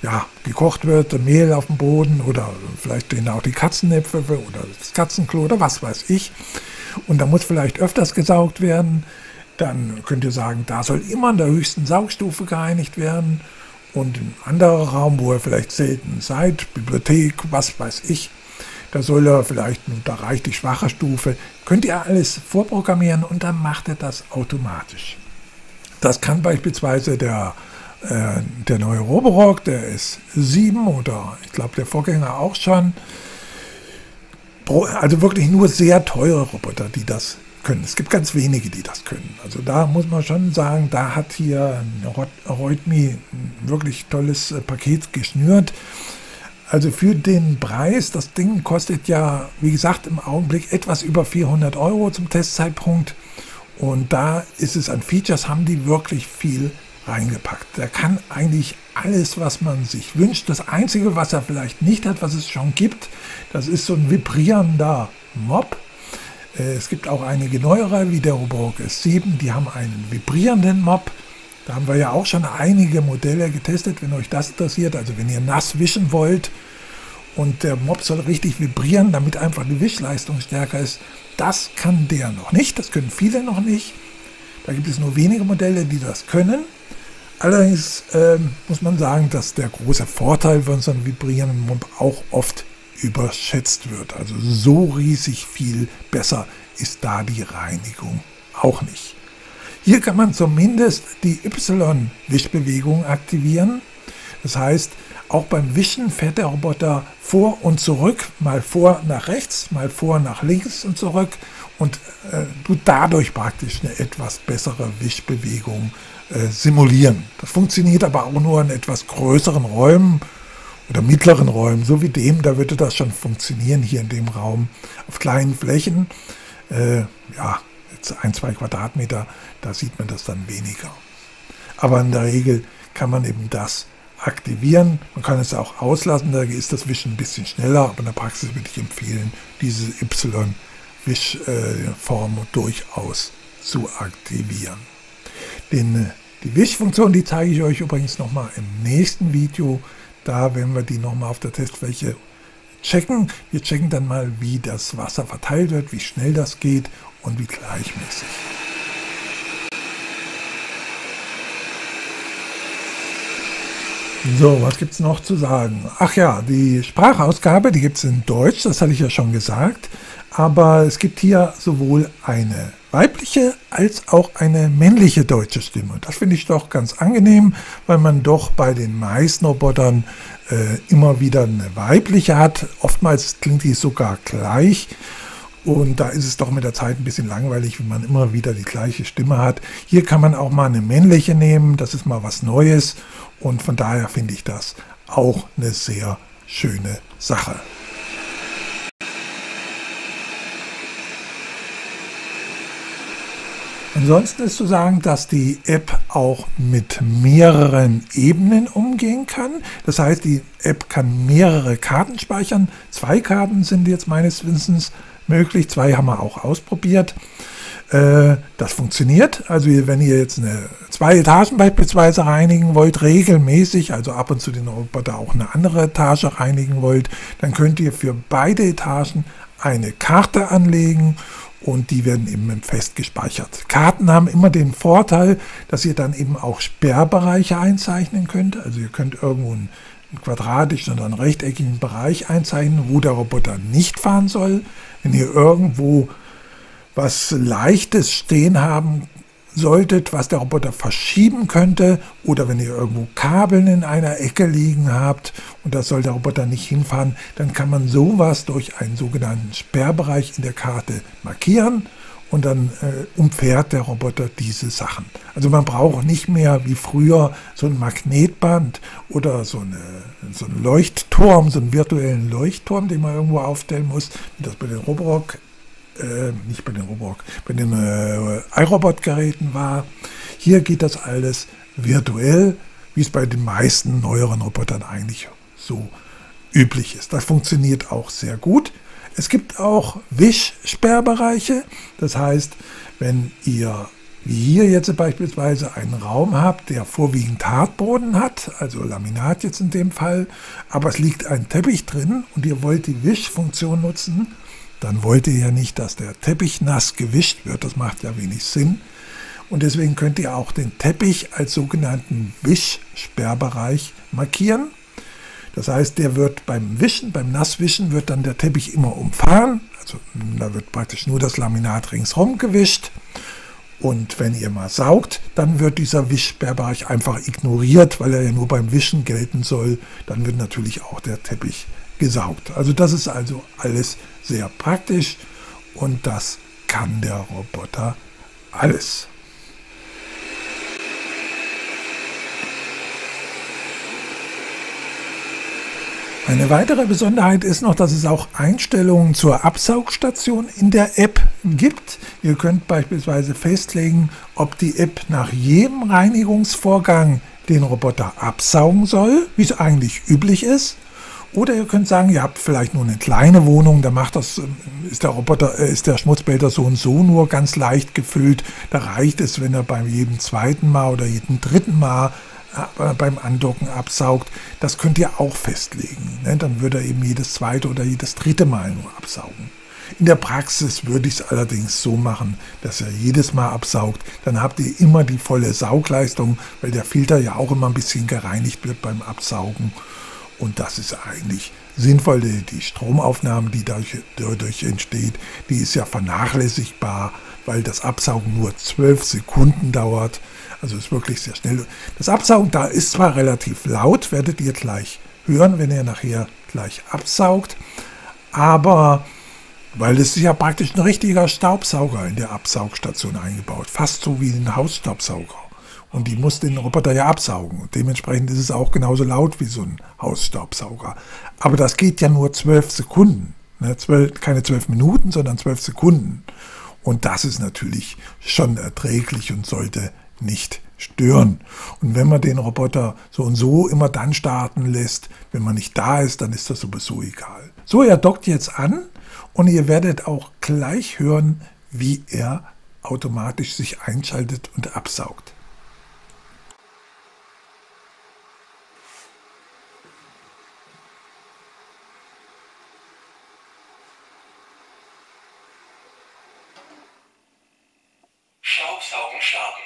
ja, gekocht wird, Mehl auf dem Boden oder vielleicht stehen da auch die Katzennäpfe oder das Katzenklo oder was weiß ich. Und da muss vielleicht öfters gesaugt werden. Dann könnt ihr sagen, da soll immer in der höchsten Saugstufe gereinigt werden. Und ein anderer Raum, wo ihr vielleicht selten seid, Bibliothek, was weiß ich, da soll er vielleicht, da reicht die schwache Stufe. Könnt ihr alles vorprogrammieren und dann macht er das automatisch. Das kann beispielsweise der, äh, der neue Roborock, der ist S sieben oder ich glaube der Vorgänger auch schon. Also wirklich nur sehr teure Roboter, die das können. Es gibt ganz wenige, die das können. Also da muss man schon sagen, da hat hier Roidmi ein wirklich tolles äh, Paket geschnürt. Also für den Preis, das Ding kostet ja, wie gesagt, im Augenblick etwas über vierhundert Euro zum Testzeitpunkt. Und da ist es an Features, haben die wirklich viel reingepackt. Da kann eigentlich alles, was man sich wünscht. Das Einzige, was er vielleicht nicht hat, was es schon gibt, das ist so ein vibrierender Mob. Es gibt auch einige neuere, wie der Roborock S sieben, die haben einen vibrierenden Mob. Da haben wir ja auch schon einige Modelle getestet, wenn euch das interessiert. Also wenn ihr nass wischen wollt und der Mob soll richtig vibrieren, damit einfach die Wischleistung stärker ist. Das kann der noch nicht, das können viele noch nicht. Da gibt es nur wenige Modelle, die das können. Allerdings äh, muss man sagen, dass der große Vorteil von so einem vibrierenden Mob auch oft überschätzt wird. Also so riesig viel besser ist da die Reinigung auch nicht. Hier kann man zumindest die Y-Wischbewegung aktivieren. Das heißt, auch beim Wischen fährt der Roboter vor und zurück, mal vor nach rechts, mal vor nach links und zurück und äh, tut dadurch praktisch eine etwas bessere Wischbewegung äh, simulieren. Das funktioniert aber auch nur in etwas größeren Räumen oder mittleren Räumen, so wie dem, da würde das schon funktionieren hier in dem Raum auf kleinen Flächen. Äh, ja. ein, zwei Quadratmeter, da sieht man das dann weniger. Aber in der Regel kann man eben das aktivieren. Man kann es auch auslassen, da ist das Wischen ein bisschen schneller, aber in der Praxis würde ich empfehlen, diese Y-Wischform durchaus zu aktivieren. Den, die Wischfunktion, die zeige ich euch übrigens nochmal im nächsten Video. Da werden wir die nochmal auf der Testfläche checken. Wir checken dann mal, wie das Wasser verteilt wird, wie schnell das geht und wie gleichmäßig. So, was gibt es noch zu sagen? Ach ja, die Sprachausgabe, die gibt es in Deutsch, das hatte ich ja schon gesagt. Aber es gibt hier sowohl eine weibliche als auch eine männliche deutsche Stimme. Das finde ich doch ganz angenehm, weil man doch bei den meisten Robotern äh, immer wieder eine weibliche hat. Oftmals klingt die sogar gleich. Und da ist es doch mit der Zeit ein bisschen langweilig, wenn man immer wieder die gleiche Stimme hat. Hier kann man auch mal eine männliche nehmen, das ist mal was Neues. Und von daher finde ich das auch eine sehr schöne Sache. Ansonsten ist zu sagen, dass die App auch mit mehreren Ebenen umgehen kann. Das heißt, die App kann mehrere Karten speichern. Zwei Karten sind jetzt meines Wissens möglich. Zwei haben wir auch ausprobiert. Das funktioniert. Also wenn ihr jetzt eine, zwei Etagen beispielsweise reinigen wollt, regelmäßig, also ab und zu den Roboter auch eine andere Etage reinigen wollt, dann könnt ihr für beide Etagen eine Karte anlegen und die werden eben fest gespeichert. Karten haben immer den Vorteil, dass ihr dann eben auch Sperrbereiche einzeichnen könnt. Also ihr könnt irgendwo einen quadratischen oder einen rechteckigen Bereich einzeichnen, wo der Roboter nicht fahren soll. Wenn ihr irgendwo was Leichtes stehen haben solltet, was der Roboter verschieben könnte, oder wenn ihr irgendwo Kabeln in einer Ecke liegen habt und da soll der Roboter nicht hinfahren, dann kann man sowas durch einen sogenannten Sperrbereich in der Karte markieren und dann äh, umfährt der Roboter diese Sachen. Also man braucht nicht mehr wie früher so ein Magnetband oder so, eine, so einen Leuchtturm, so einen virtuellen Leuchtturm, den man irgendwo aufstellen muss, wie das bei den Roborock Äh, nicht bei den Roborock, bei den äh, iRobot-Geräten war. Hier geht das alles virtuell, wie es bei den meisten neueren Robotern eigentlich so üblich ist. Das funktioniert auch sehr gut. Es gibt auch Wischsperrbereiche. Das heißt, wenn ihr wie hier jetzt beispielsweise einen Raum habt, der vorwiegend Hartboden hat, also Laminat jetzt in dem Fall, aber es liegt ein Teppich drin und ihr wollt die Wischfunktion nutzen, dann wollt ihr ja nicht, dass der Teppich nass gewischt wird. Das macht ja wenig Sinn. Und deswegen könnt ihr auch den Teppich als sogenannten Wischsperrbereich markieren. Das heißt, der wird beim Wischen, beim Nasswischen wird dann der Teppich immer umfahren. Also da wird praktisch nur das Laminat ringsherum gewischt. Und wenn ihr mal saugt, dann wird dieser Wischsperrbereich einfach ignoriert, weil er ja nur beim Wischen gelten soll. Dann wird natürlich auch der Teppich gesaugt. Also das ist also alles sehr praktisch und das kann der Roboter alles. Eine weitere Besonderheit ist noch, dass es auch Einstellungen zur Absaugstation in der App gibt. Ihr könnt beispielsweise festlegen, ob die App nach jedem Reinigungsvorgang den Roboter absaugen soll, wie es eigentlich üblich ist. Oder ihr könnt sagen, ihr habt vielleicht nur eine kleine Wohnung, da macht das, ist der Roboter, ist der Schmutzbehälter so und so nur ganz leicht gefüllt. Da reicht es, wenn er bei jedem zweiten Mal oder jedem dritten Mal beim Andocken absaugt. Das könnt ihr auch festlegen. Dann würde er eben jedes zweite oder jedes dritte Mal nur absaugen. In der Praxis würde ich es allerdings so machen, dass er jedes Mal absaugt. Dann habt ihr immer die volle Saugleistung, weil der Filter ja auch immer ein bisschen gereinigt wird beim Absaugen. Und das ist eigentlich sinnvoll. Die Stromaufnahme, die dadurch entsteht, die ist ja vernachlässigbar, weil das Absaugen nur zwölf Sekunden dauert. Also ist wirklich sehr schnell. Das Absaugen da ist zwar relativ laut, werdet ihr gleich hören, wenn ihr nachher gleich absaugt. Aber weil es ist ja praktisch ein richtiger Staubsauger in der Absaugstation eingebaut. Fast so wie ein Hausstaubsauger. Und die muss den Roboter ja absaugen. Und dementsprechend ist es auch genauso laut wie so ein Hausstaubsauger. Aber das geht ja nur zwölf Sekunden. Ne? zwölf, keine zwölf Minuten, sondern zwölf Sekunden. Und das ist natürlich schon erträglich und sollte nicht stören. Und wenn man den Roboter so und so immer dann starten lässt, wenn man nicht da ist, dann ist das sowieso egal. So, er dockt jetzt an und ihr werdet auch gleich hören, wie er automatisch sich einschaltet und absaugt. Staubsaugen starten.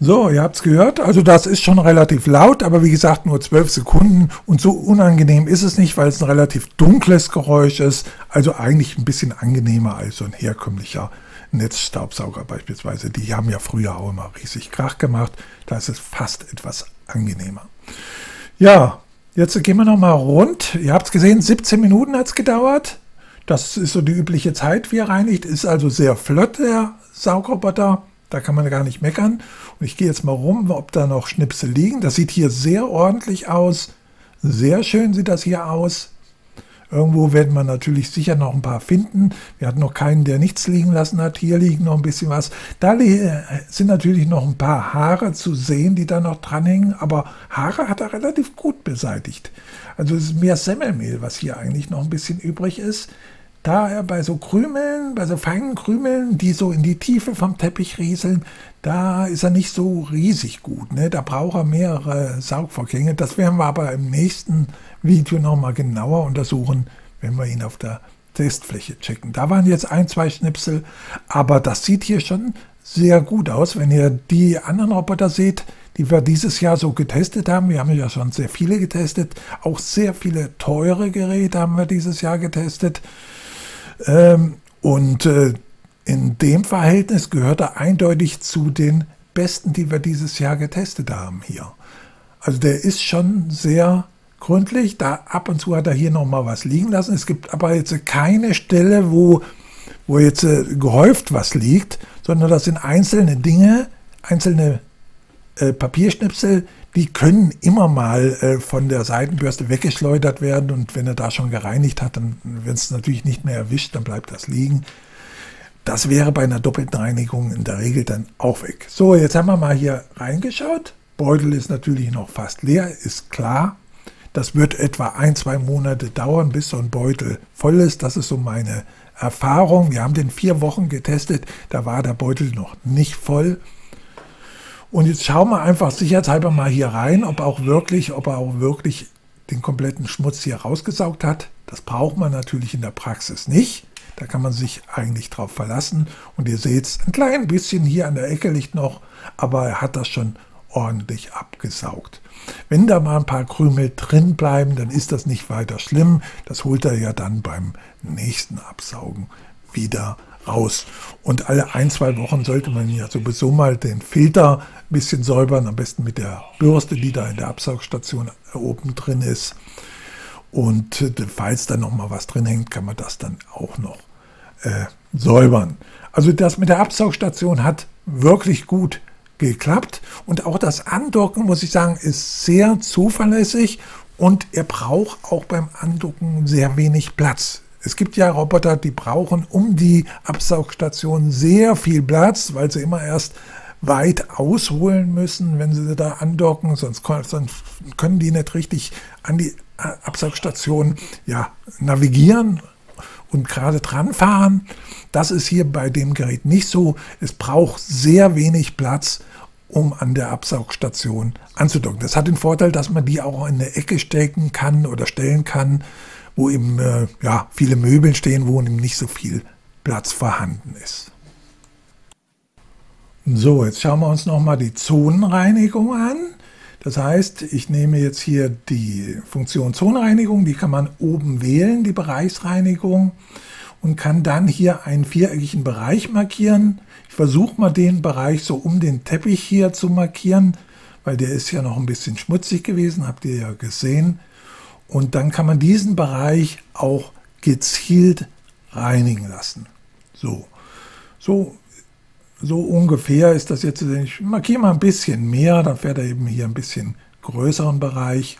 So, ihr habt es gehört, also das ist schon relativ laut, aber wie gesagt nur zwölf Sekunden und so unangenehm ist es nicht, weil es ein relativ dunkles Geräusch ist, also eigentlich ein bisschen angenehmer als so ein herkömmlicher Netzstaubsauger beispielsweise. Die haben ja früher auch immer riesig Krach gemacht, da ist es fast etwas angenehmer. Ja, jetzt gehen wir nochmal rund, ihr habt es gesehen, siebzehn Minuten hat es gedauert, das ist so die übliche Zeit, wie er reinigt, ist also sehr flott der Saugroboter. Da kann man gar nicht meckern. Und ich gehe jetzt mal rum, ob da noch Schnipse liegen. Das sieht hier sehr ordentlich aus. Sehr schön sieht das hier aus. Irgendwo werden wir natürlich sicher noch ein paar finden. Wir hatten noch keinen, der nichts liegen lassen hat. Hier liegen noch ein bisschen was. Da sind natürlich noch ein paar Haare zu sehen, die da noch dranhängen. Aber Haare hat er relativ gut beseitigt. Also es ist mehr Semmelmehl, was hier eigentlich noch ein bisschen übrig ist. Da bei so Krümeln, bei so feinen Krümeln, die so in die Tiefe vom Teppich rieseln, da ist er nicht so riesig gut. Ne? Da braucht er mehrere Saugvorgänge. Das werden wir aber im nächsten Video nochmal genauer untersuchen, wenn wir ihn auf der Testfläche checken. Da waren jetzt ein, zwei Schnipsel, aber das sieht hier schon sehr gut aus. Wenn ihr die anderen Roboter seht, die wir dieses Jahr so getestet haben, wir haben ja schon sehr viele getestet, auch sehr viele teure Geräte haben wir dieses Jahr getestet. Ähm, und äh, in dem Verhältnis gehört er eindeutig zu den besten, die wir dieses Jahr getestet haben hier. Also der ist schon sehr gründlich. Da ab und zu hat er hier nochmal was liegen lassen. Es gibt aber jetzt keine Stelle, wo, wo jetzt äh, gehäuft was liegt, sondern das sind einzelne Dinge, einzelne äh, Papierschnipsel, die können immer mal äh, von der Seitenbürste weggeschleudert werden und wenn er da schon gereinigt hat, dann, wenn es natürlich nicht mehr erwischt, dann bleibt das liegen. Das wäre bei einer doppelten Reinigung in der Regel dann auch weg. So, jetzt haben wir mal hier reingeschaut. Beutel ist natürlich noch fast leer, ist klar. Das wird etwa ein, zwei Monate dauern, bis so ein Beutel voll ist. Das ist so meine Erfahrung. Wir haben den vier Wochen getestet, da war der Beutel noch nicht voll. Und jetzt schauen wir einfach sicherheitshalber mal hier rein, ob, auch wirklich, ob er auch wirklich den kompletten Schmutz hier rausgesaugt hat. Das braucht man natürlich in der Praxis nicht. Da kann man sich eigentlich drauf verlassen. Und ihr seht es ein klein bisschen hier an der Ecke liegt noch, aber er hat das schon ordentlich abgesaugt. Wenn da mal ein paar Krümel drin bleiben, dann ist das nicht weiter schlimm. Das holt er ja dann beim nächsten Absaugen wieder raus. Und alle ein, zwei Wochen sollte man ja sowieso mal den Filter ein bisschen säubern, am besten mit der Bürste, die da in der Absaugstation oben drin ist. Und falls da noch mal was drin hängt, kann man das dann auch noch äh, säubern. Also das mit der Absaugstation hat wirklich gut geklappt. Und auch das Andocken, muss ich sagen, ist sehr zuverlässig und er braucht auch beim Andocken sehr wenig Platz. Es gibt ja Roboter, die brauchen um die Absaugstation sehr viel Platz, weil sie immer erst weit ausholen müssen, wenn sie da andocken, sonst können die nicht richtig an die Absaugstation ja, navigieren und gerade dran fahren. Das ist hier bei dem Gerät nicht so. Es braucht sehr wenig Platz, um an der Absaugstation anzudocken. Das hat den Vorteil, dass man die auch in eine Ecke stecken kann oder stellen kann, wo eben äh, ja, viele Möbel stehen, wo eben nicht so viel Platz vorhanden ist. So, jetzt schauen wir uns nochmal die Zonenreinigung an. Das heißt, ich nehme jetzt hier die Funktion Zonenreinigung, die kann man oben wählen, die Bereichsreinigung, und kann dann hier einen viereckigen Bereich markieren. Ich versuche mal den Bereich so um den Teppich hier zu markieren, weil der ist ja noch ein bisschen schmutzig gewesen, habt ihr ja gesehen. Und dann kann man diesen Bereich auch gezielt reinigen lassen. So, so, so ungefähr ist das jetzt. Ich markiere mal ein bisschen mehr, dann fährt er eben hier ein bisschen größeren Bereich.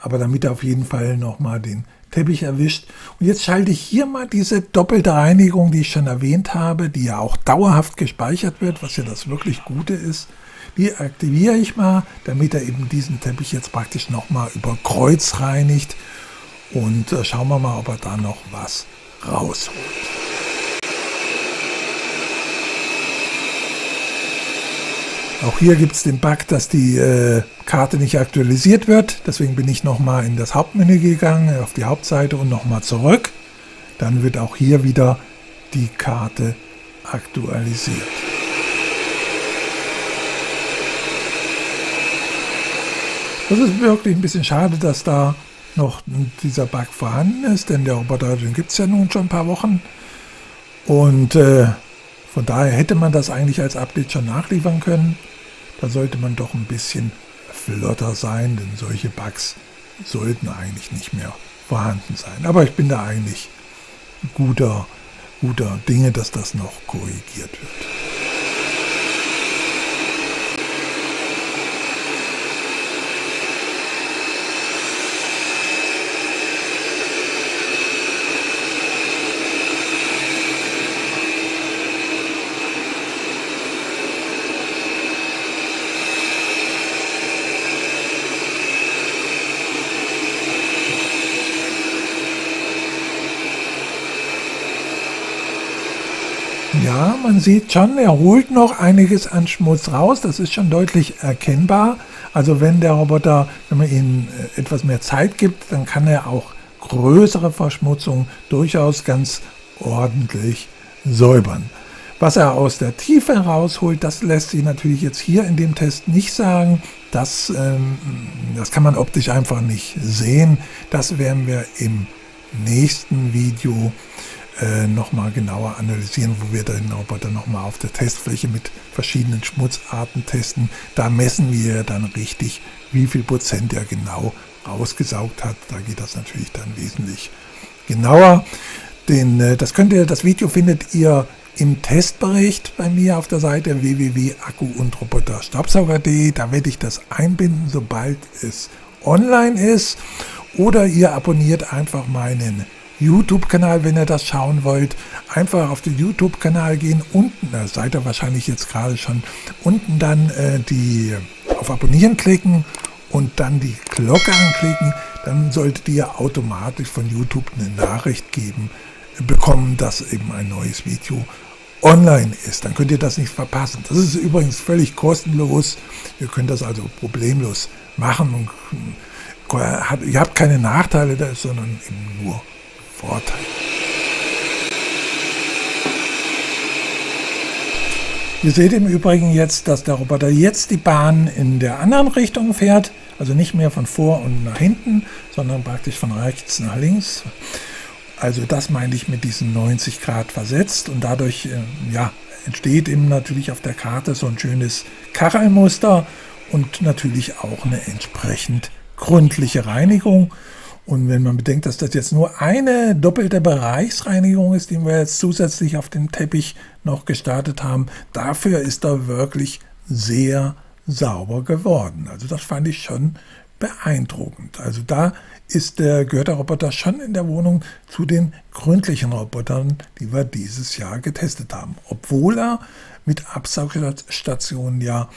Aber damit er auf jeden Fall nochmal den Teppich erwischt. Und jetzt schalte ich hier mal diese doppelte Reinigung, die ich schon erwähnt habe, die ja auch dauerhaft gespeichert wird, was ja das wirklich Gute ist. Die aktiviere ich mal, damit er eben diesen Teppich jetzt praktisch nochmal über Kreuz reinigt. Und äh, schauen wir mal, ob er da noch was rausholt. Auch hier gibt es den Bug, dass die äh, Karte nicht aktualisiert wird. Deswegen bin ich nochmal in das Hauptmenü gegangen, auf die Hauptseite und nochmal zurück. Dann wird auch hier wieder die Karte aktualisiert. Das ist wirklich ein bisschen schade, dass da noch dieser Bug vorhanden ist, denn der Roboter, den gibt es ja nun schon ein paar Wochen. Und äh, von daher hätte man das eigentlich als Update schon nachliefern können. Da sollte man doch ein bisschen flotter sein, denn solche Bugs sollten eigentlich nicht mehr vorhanden sein. Aber ich bin da eigentlich guter, guter Dinge, dass das noch korrigiert wird. Ja, man sieht schon, er holt noch einiges an Schmutz raus, das ist schon deutlich erkennbar. Also wenn der Roboter, wenn man ihm etwas mehr Zeit gibt, dann kann er auch größere Verschmutzungen durchaus ganz ordentlich säubern. Was er aus der Tiefe rausholt, das lässt sich natürlich jetzt hier in dem Test nicht sagen. Das, ähm, das kann man optisch einfach nicht sehen. Das werden wir im nächsten Video nochmal genauer analysieren, wo wir den Roboter nochmal auf der Testfläche mit verschiedenen Schmutzarten testen. Da messen wir dann richtig, wie viel Prozent er genau rausgesaugt hat. Da geht das natürlich dann wesentlich genauer. Den, das, könnt ihr, das Video findet ihr im Testbericht bei mir auf der Seite w w w punkt akku und roboter staubsauger punkt d e. Da werde ich das einbinden, sobald es online ist. Oder ihr abonniert einfach meinen YouTube-Kanal, wenn ihr das schauen wollt. Einfach auf den YouTube-Kanal gehen, unten, da seid ihr wahrscheinlich jetzt gerade schon, unten dann äh, die auf Abonnieren klicken und dann die Glocke anklicken, dann solltet ihr automatisch von YouTube eine Nachricht geben, bekommen, dass eben ein neues Video online ist. Dann könnt ihr das nicht verpassen. Das ist übrigens völlig kostenlos. Ihr könnt das also problemlos machen und hat, ihr habt keine Nachteile da, sondern eben nur Vorteil. Ihr seht im Übrigen jetzt, dass der Roboter jetzt die Bahn in der anderen Richtung fährt, also nicht mehr von vor und nach hinten, sondern praktisch von rechts nach links. Also das meine ich mit diesen neunzig Grad versetzt und dadurch äh, ja, entsteht eben natürlich auf der Karte so ein schönes Kachelmuster und natürlich auch eine entsprechend gründliche Reinigung. Und wenn man bedenkt, dass das jetzt nur eine doppelte Bereichsreinigung ist, die wir jetzt zusätzlich auf den Teppich noch gestartet haben, dafür ist er wirklich sehr sauber geworden. Also das fand ich schon beeindruckend. Also da ist der, gehört der Roboter schon in der Wohnung zu den gründlichen Robotern, die wir dieses Jahr getestet haben. Obwohl er mit Absaugstationen ja,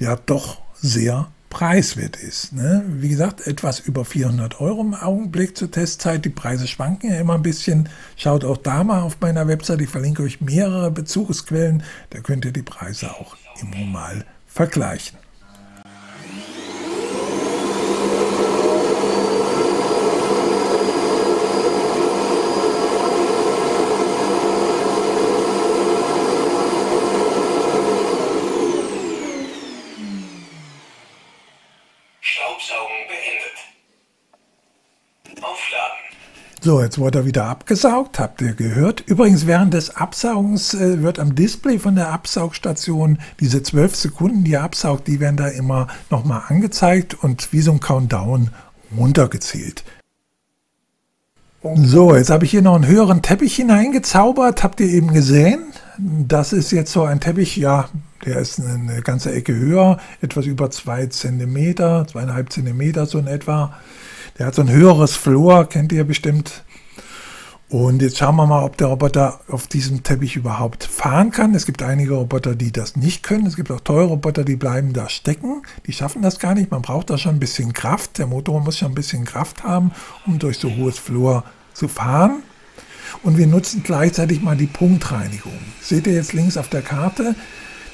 ja doch sehr preiswert ist. Ne? Wie gesagt, etwas über vierhundert Euro im Augenblick zur Testzeit. Die Preise schwanken ja immer ein bisschen. Schaut auch da mal auf meiner Website. Ich verlinke euch mehrere Bezugsquellen. Da könnt ihr die Preise auch immer mal vergleichen. So, jetzt wurde er wieder abgesaugt, habt ihr gehört. Übrigens, während des Absaugens äh, wird am Display von der Absaugstation diese zwölf Sekunden, die er absaugt, die werden da immer nochmal angezeigt und wie so ein Countdown runtergezählt. So, jetzt habe ich hier noch einen höheren Teppich hineingezaubert, habt ihr eben gesehen. Das ist jetzt so ein Teppich, ja, der ist eine ganze Ecke höher, etwas über zwei Zentimeter, zwei Komma fünf Zentimeter so in etwa. Der hat so ein höheres Floor, kennt ihr bestimmt. Und jetzt schauen wir mal, ob der Roboter auf diesem Teppich überhaupt fahren kann. Es gibt einige Roboter, die das nicht können. Es gibt auch teure Roboter, die bleiben da stecken. Die schaffen das gar nicht. Man braucht da schon ein bisschen Kraft. Der Motor muss schon ein bisschen Kraft haben, um durch so hohes Floor zu fahren. Und wir nutzen gleichzeitig mal die Punktreinigung. Seht ihr jetzt links auf der Karte?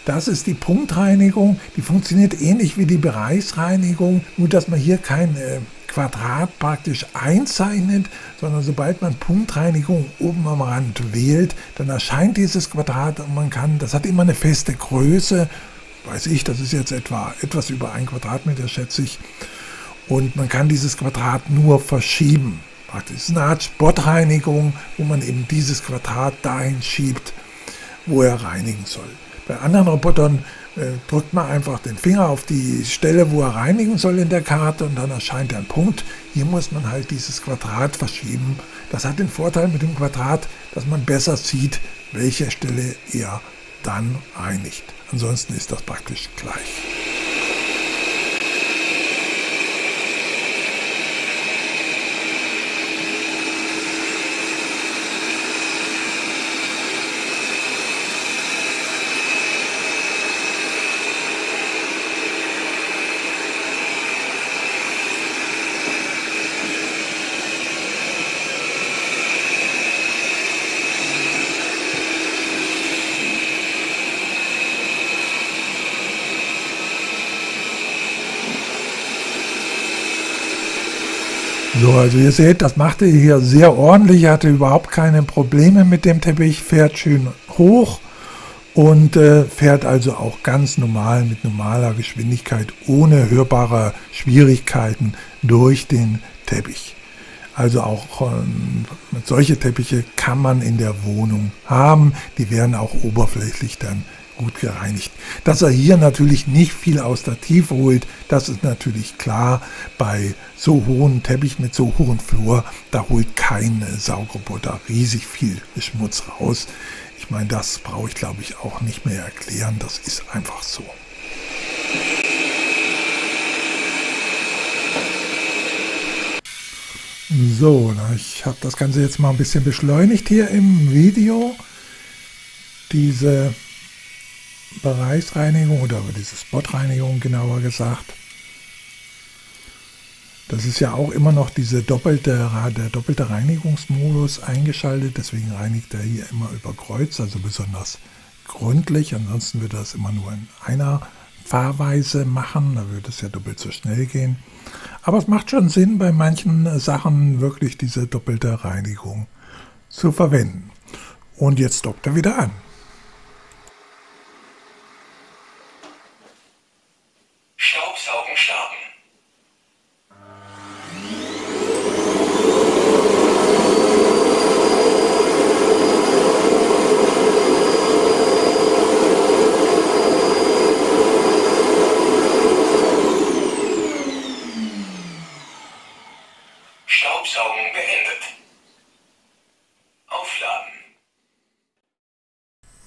Das ist die Punktreinigung. Die funktioniert ähnlich wie die Bereichsreinigung, nur dass man hier kein äh, Quadrat praktisch einzeichnet, sondern sobald man Punktreinigung oben am Rand wählt, dann erscheint dieses Quadrat und man kann, das hat immer eine feste Größe, weiß ich, das ist jetzt etwa etwas über ein Quadratmeter, schätze ich, und man kann dieses Quadrat nur verschieben. Das ist eine Art Sportreinigung, wo man eben dieses Quadrat dahin schiebt, wo er reinigen soll. Bei anderen Robotern äh, drückt man einfach den Finger auf die Stelle, wo er reinigen soll in der Karte und dann erscheint ein Punkt. Hier muss man halt dieses Quadrat verschieben. Das hat den Vorteil mit dem Quadrat, dass man besser sieht, welche Stelle er dann reinigt. Ansonsten ist das praktisch gleich. So, also ihr seht, das macht er hier sehr ordentlich, er hatte überhaupt keine Probleme mit dem Teppich, fährt schön hoch und äh, fährt also auch ganz normal mit normaler Geschwindigkeit, ohne hörbare Schwierigkeiten durch den Teppich. Also auch ähm, solche Teppiche kann man in der Wohnung haben, die werden auch oberflächlich dann gut gereinigt. Dass er hier natürlich nicht viel aus der Tiefe holt, das ist natürlich klar. Bei so hohem Teppich mit so hohem Flur, da holt kein Saugroboter riesig viel Schmutz raus. Ich meine, das brauche ich glaube ich auch nicht mehr erklären, das ist einfach so. So, ich habe das Ganze jetzt mal ein bisschen beschleunigt hier im Video. Diese Bereichsreinigung oder diese Spotreinigung genauer gesagt. Das ist ja auch immer noch diese doppelte, der doppelte Reinigungsmodus eingeschaltet, deswegen reinigt er hier immer über Kreuz, also besonders gründlich. Ansonsten würde er es immer nur in einer Fahrweise machen, da würde es ja doppelt so schnell gehen. Aber es macht schon Sinn, bei manchen Sachen wirklich diese doppelte Reinigung zu verwenden. Und jetzt stoppt er wieder an. Staubsaugen beendet. Aufladen.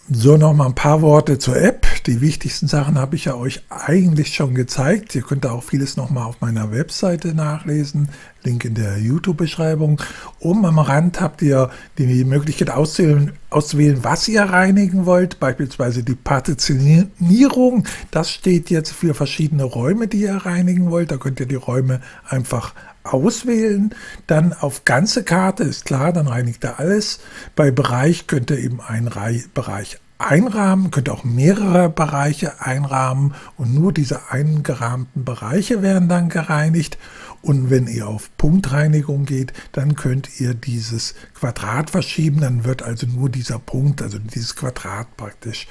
So, noch mal ein paar Worte zur App. Die wichtigsten Sachen habe ich ja euch eigentlich schon gezeigt. Ihr könnt da auch vieles noch mal auf meiner Webseite nachlesen. Link in der YouTube-Beschreibung. Oben am Rand habt ihr die Möglichkeit auszuwählen, auszuwählen, was ihr reinigen wollt. Beispielsweise die Partitionierung. Das steht jetzt für verschiedene Räume, die ihr reinigen wollt. Da könnt ihr die Räume einfach auswählen. Dann auf ganze Karte ist klar, dann reinigt er alles. Bei Bereich könnt ihr eben einen Bereich einrahmen, könnt auch mehrere Bereiche einrahmen und nur diese eingerahmten Bereiche werden dann gereinigt. Und wenn ihr auf Punktreinigung geht, dann könnt ihr dieses Quadrat verschieben, dann wird also nur dieser Punkt, also dieses Quadrat praktisch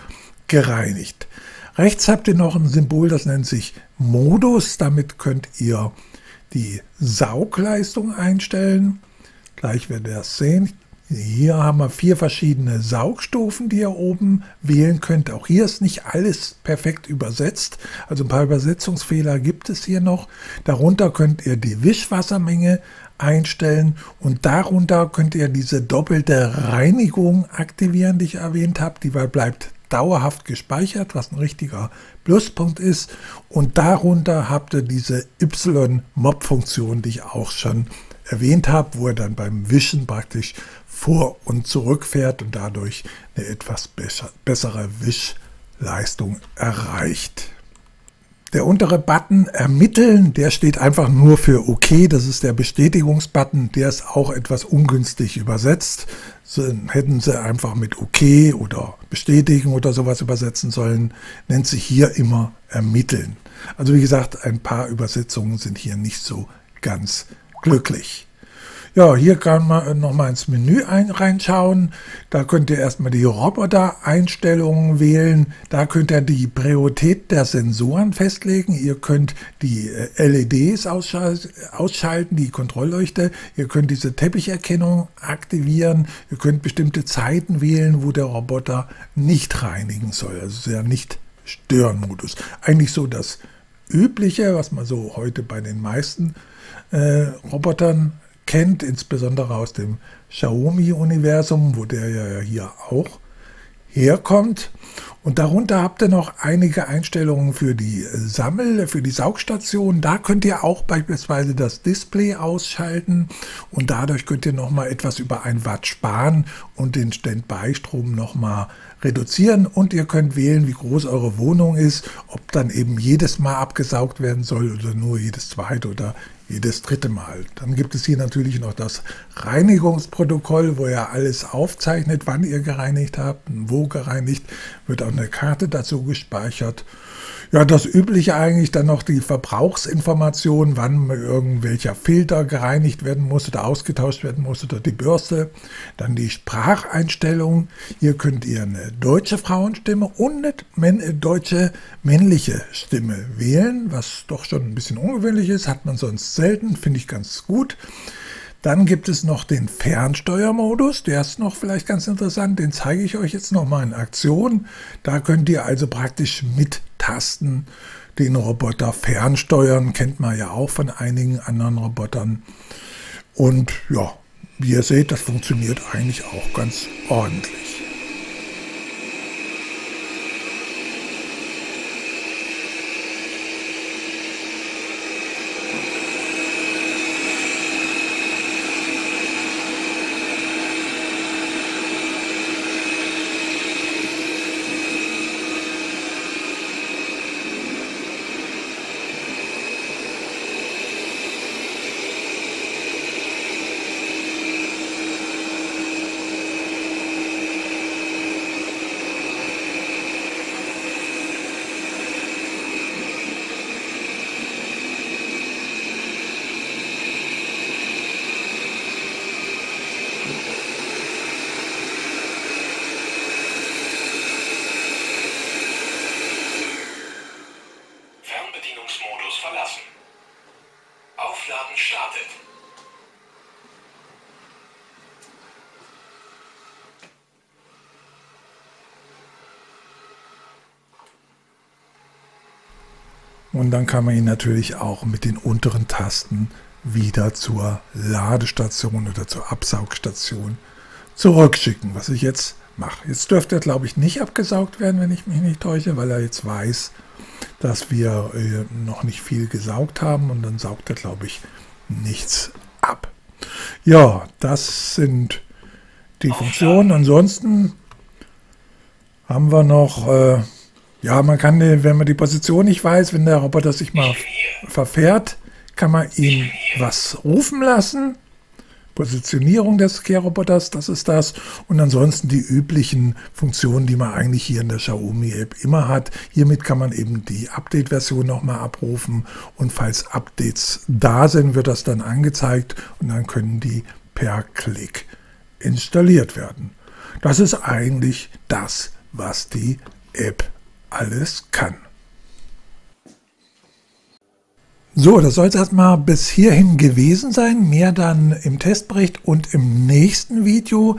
gereinigt. Rechts habt ihr noch ein Symbol, das nennt sich Modus, damit könnt ihr die Saugleistung einstellen. Gleich werdet ihr das sehen. Hier haben wir vier verschiedene Saugstufen, die ihr oben wählen könnt. Auch hier ist nicht alles perfekt übersetzt. Also ein paar Übersetzungsfehler gibt es hier noch. Darunter könnt ihr die Wischwassermenge einstellen und darunter könnt ihr diese doppelte Reinigung aktivieren, die ich erwähnt habe. Die bleibt dauerhaft gespeichert, was ein richtiger Pluspunkt ist. Und darunter habt ihr diese Y-Mob-Funktion, die ich auch schon erwähnt habe, wo er dann beim Wischen praktisch vor und zurück fährt und dadurch eine etwas bessere Wischleistung erreicht. Der untere Button Ermitteln, der steht einfach nur für OK, das ist der Bestätigungsbutton, der ist auch etwas ungünstig übersetzt. So, hätten sie einfach mit OK oder Bestätigen oder sowas übersetzen sollen, nennt sich hier immer Ermitteln. Also wie gesagt, ein paar Übersetzungen sind hier nicht so ganz glücklich. Ja, hier kann man nochmal ins Menü ein, reinschauen. Da könnt ihr erstmal die Roboter-Einstellungen wählen. Da könnt ihr die Priorität der Sensoren festlegen. Ihr könnt die L E Ds ausschalten, die Kontrollleuchte. Ihr könnt diese Teppicherkennung aktivieren. Ihr könnt bestimmte Zeiten wählen, wo der Roboter nicht reinigen soll. Also der Nicht-Stören-Modus. Eigentlich so das Übliche, was man so heute bei den meisten äh, Robotern kennt, insbesondere aus dem Xiaomi-Universum, wo der ja hier auch herkommt. Und darunter habt ihr noch einige Einstellungen für die Sammel, für die Saugstation. Da könnt ihr auch beispielsweise das Display ausschalten und dadurch könnt ihr nochmal etwas über ein Watt sparen und den Standby-Strom nochmal reduzieren. Und ihr könnt wählen, wie groß eure Wohnung ist, ob dann eben jedes Mal abgesaugt werden soll oder nur jedes zweite oder jedes dritte Mal. Dann gibt es hier natürlich noch das Reinigungsprotokoll, wo ihr alles aufzeichnet, wann ihr gereinigt habt, wo gereinigt, wird auch eine Karte dazu gespeichert. Ja, das Übliche eigentlich, dann noch die Verbrauchsinformationen, wann irgendwelcher Filter gereinigt werden muss oder ausgetauscht werden muss oder die Bürste. Dann die Spracheinstellungen. Hier könnt ihr eine deutsche Frauenstimme und eine deutsche männliche Stimme wählen, was doch schon ein bisschen ungewöhnlich ist, hat man sonst selten, finde ich ganz gut. Dann gibt es noch den Fernsteuermodus, der ist noch vielleicht ganz interessant, den zeige ich euch jetzt nochmal in Aktion. Da könnt ihr also praktisch mit Tasten den Roboter fernsteuern, kennt man ja auch von einigen anderen Robotern. Und ja, wie ihr seht, das funktioniert eigentlich auch ganz ordentlich. Aufladen startet. Und dann kann man ihn natürlich auch mit den unteren Tasten wieder zur Ladestation oder zur Absaugstation zurückschicken, was ich jetzt mache. Jetzt dürfte er, glaube ich, nicht abgesaugt werden, wenn ich mich nicht täusche, weil er jetzt weiß, dass wir äh, noch nicht viel gesaugt haben, und dann saugt er, glaube ich, nichts ab. Ja, das sind die Funktionen. Ansonsten haben wir noch, äh, ja, man kann, wenn man die Position nicht weiß, wenn der Roboter sich mal verfährt, kann man ihm was rufen lassen. Positionierung des Care-Roboters, das ist das. Und ansonsten die üblichen Funktionen, die man eigentlich hier in der Xiaomi-App immer hat. Hiermit kann man eben die Update-Version nochmal abrufen. Und falls Updates da sind, wird das dann angezeigt. Und dann können die per Klick installiert werden. Das ist eigentlich das, was die App alles kann. So, das soll es erstmal bis hierhin gewesen sein. Mehr dann im Testbericht und im nächsten Video.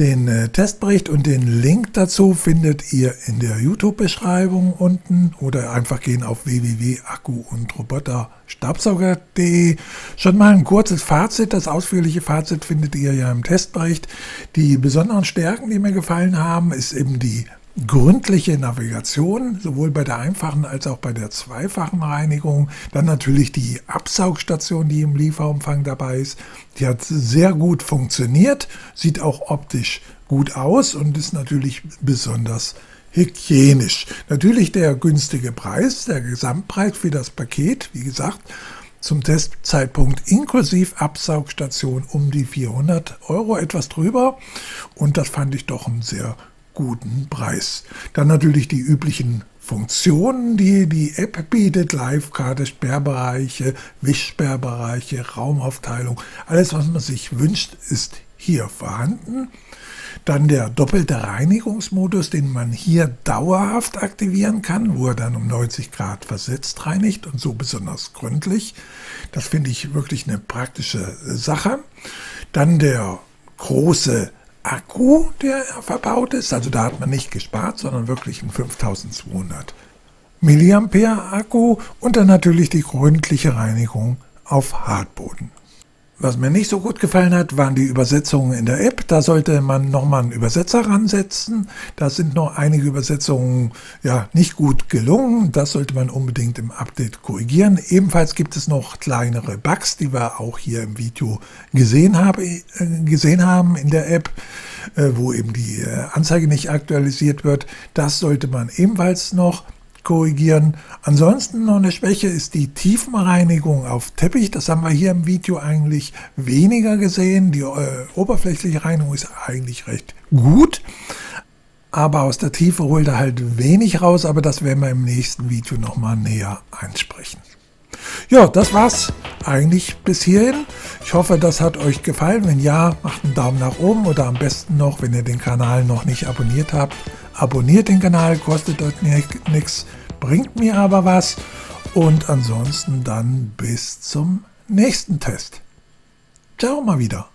Den äh, Testbericht und den Link dazu findet ihr in der YouTube-Beschreibung unten oder einfach gehen auf w w w punkt akku und roboter stabsauger punkt de. Schon mal ein kurzes Fazit. Das ausführliche Fazit findet ihr ja im Testbericht. Die besonderen Stärken, die mir gefallen haben, ist eben die gründliche Navigation, sowohl bei der einfachen als auch bei der zweifachen Reinigung. Dann natürlich die Absaugstation, die im Lieferumfang dabei ist. Die hat sehr gut funktioniert, sieht auch optisch gut aus und ist natürlich besonders hygienisch. Natürlich der günstige Preis, der Gesamtpreis für das Paket, wie gesagt, zum Testzeitpunkt inklusive Absaugstation um die vierhundert Euro, etwas drüber. Und das fand ich doch ein sehr guten Preis. Dann natürlich die üblichen Funktionen, die die App bietet, Live-Karte, Sperrbereiche, Wischsperrbereiche, Raumaufteilung, alles, was man sich wünscht, ist hier vorhanden. Dann der doppelte Reinigungsmodus, den man hier dauerhaft aktivieren kann, wo er dann um neunzig Grad versetzt reinigt und so besonders gründlich. Das finde ich wirklich eine praktische Sache. Dann der große Akku, der verbaut ist, also da hat man nicht gespart, sondern wirklich einen fünftausendzweihundert Milliampere Akku und dann natürlich die gründliche Reinigung auf Hartboden. Was mir nicht so gut gefallen hat, waren die Übersetzungen in der App. Da sollte man nochmal einen Übersetzer ransetzen. Da sind noch einige Übersetzungen ja nicht gut gelungen. Das sollte man unbedingt im Update korrigieren. Ebenfalls gibt es noch kleinere Bugs, die wir auch hier im Video gesehen, habe, äh, gesehen haben in der App, äh, wo eben die äh, Anzeige nicht aktualisiert wird. Das sollte man ebenfalls noch korrigieren. Ansonsten noch eine Schwäche ist die Tiefenreinigung auf Teppich. Das haben wir hier im Video eigentlich weniger gesehen. Die äh, oberflächliche Reinigung ist eigentlich recht gut, aber aus der Tiefe holt er halt wenig raus, aber das werden wir im nächsten Video nochmal näher ansprechen. Ja, das war's eigentlich bis hierhin. Ich hoffe, das hat euch gefallen. Wenn ja, macht einen Daumen nach oben oder am besten noch, wenn ihr den Kanal noch nicht abonniert habt, abonniert den Kanal, kostet euch nichts, bringt mir aber was. Und ansonsten dann bis zum nächsten Test. Ciao mal wieder.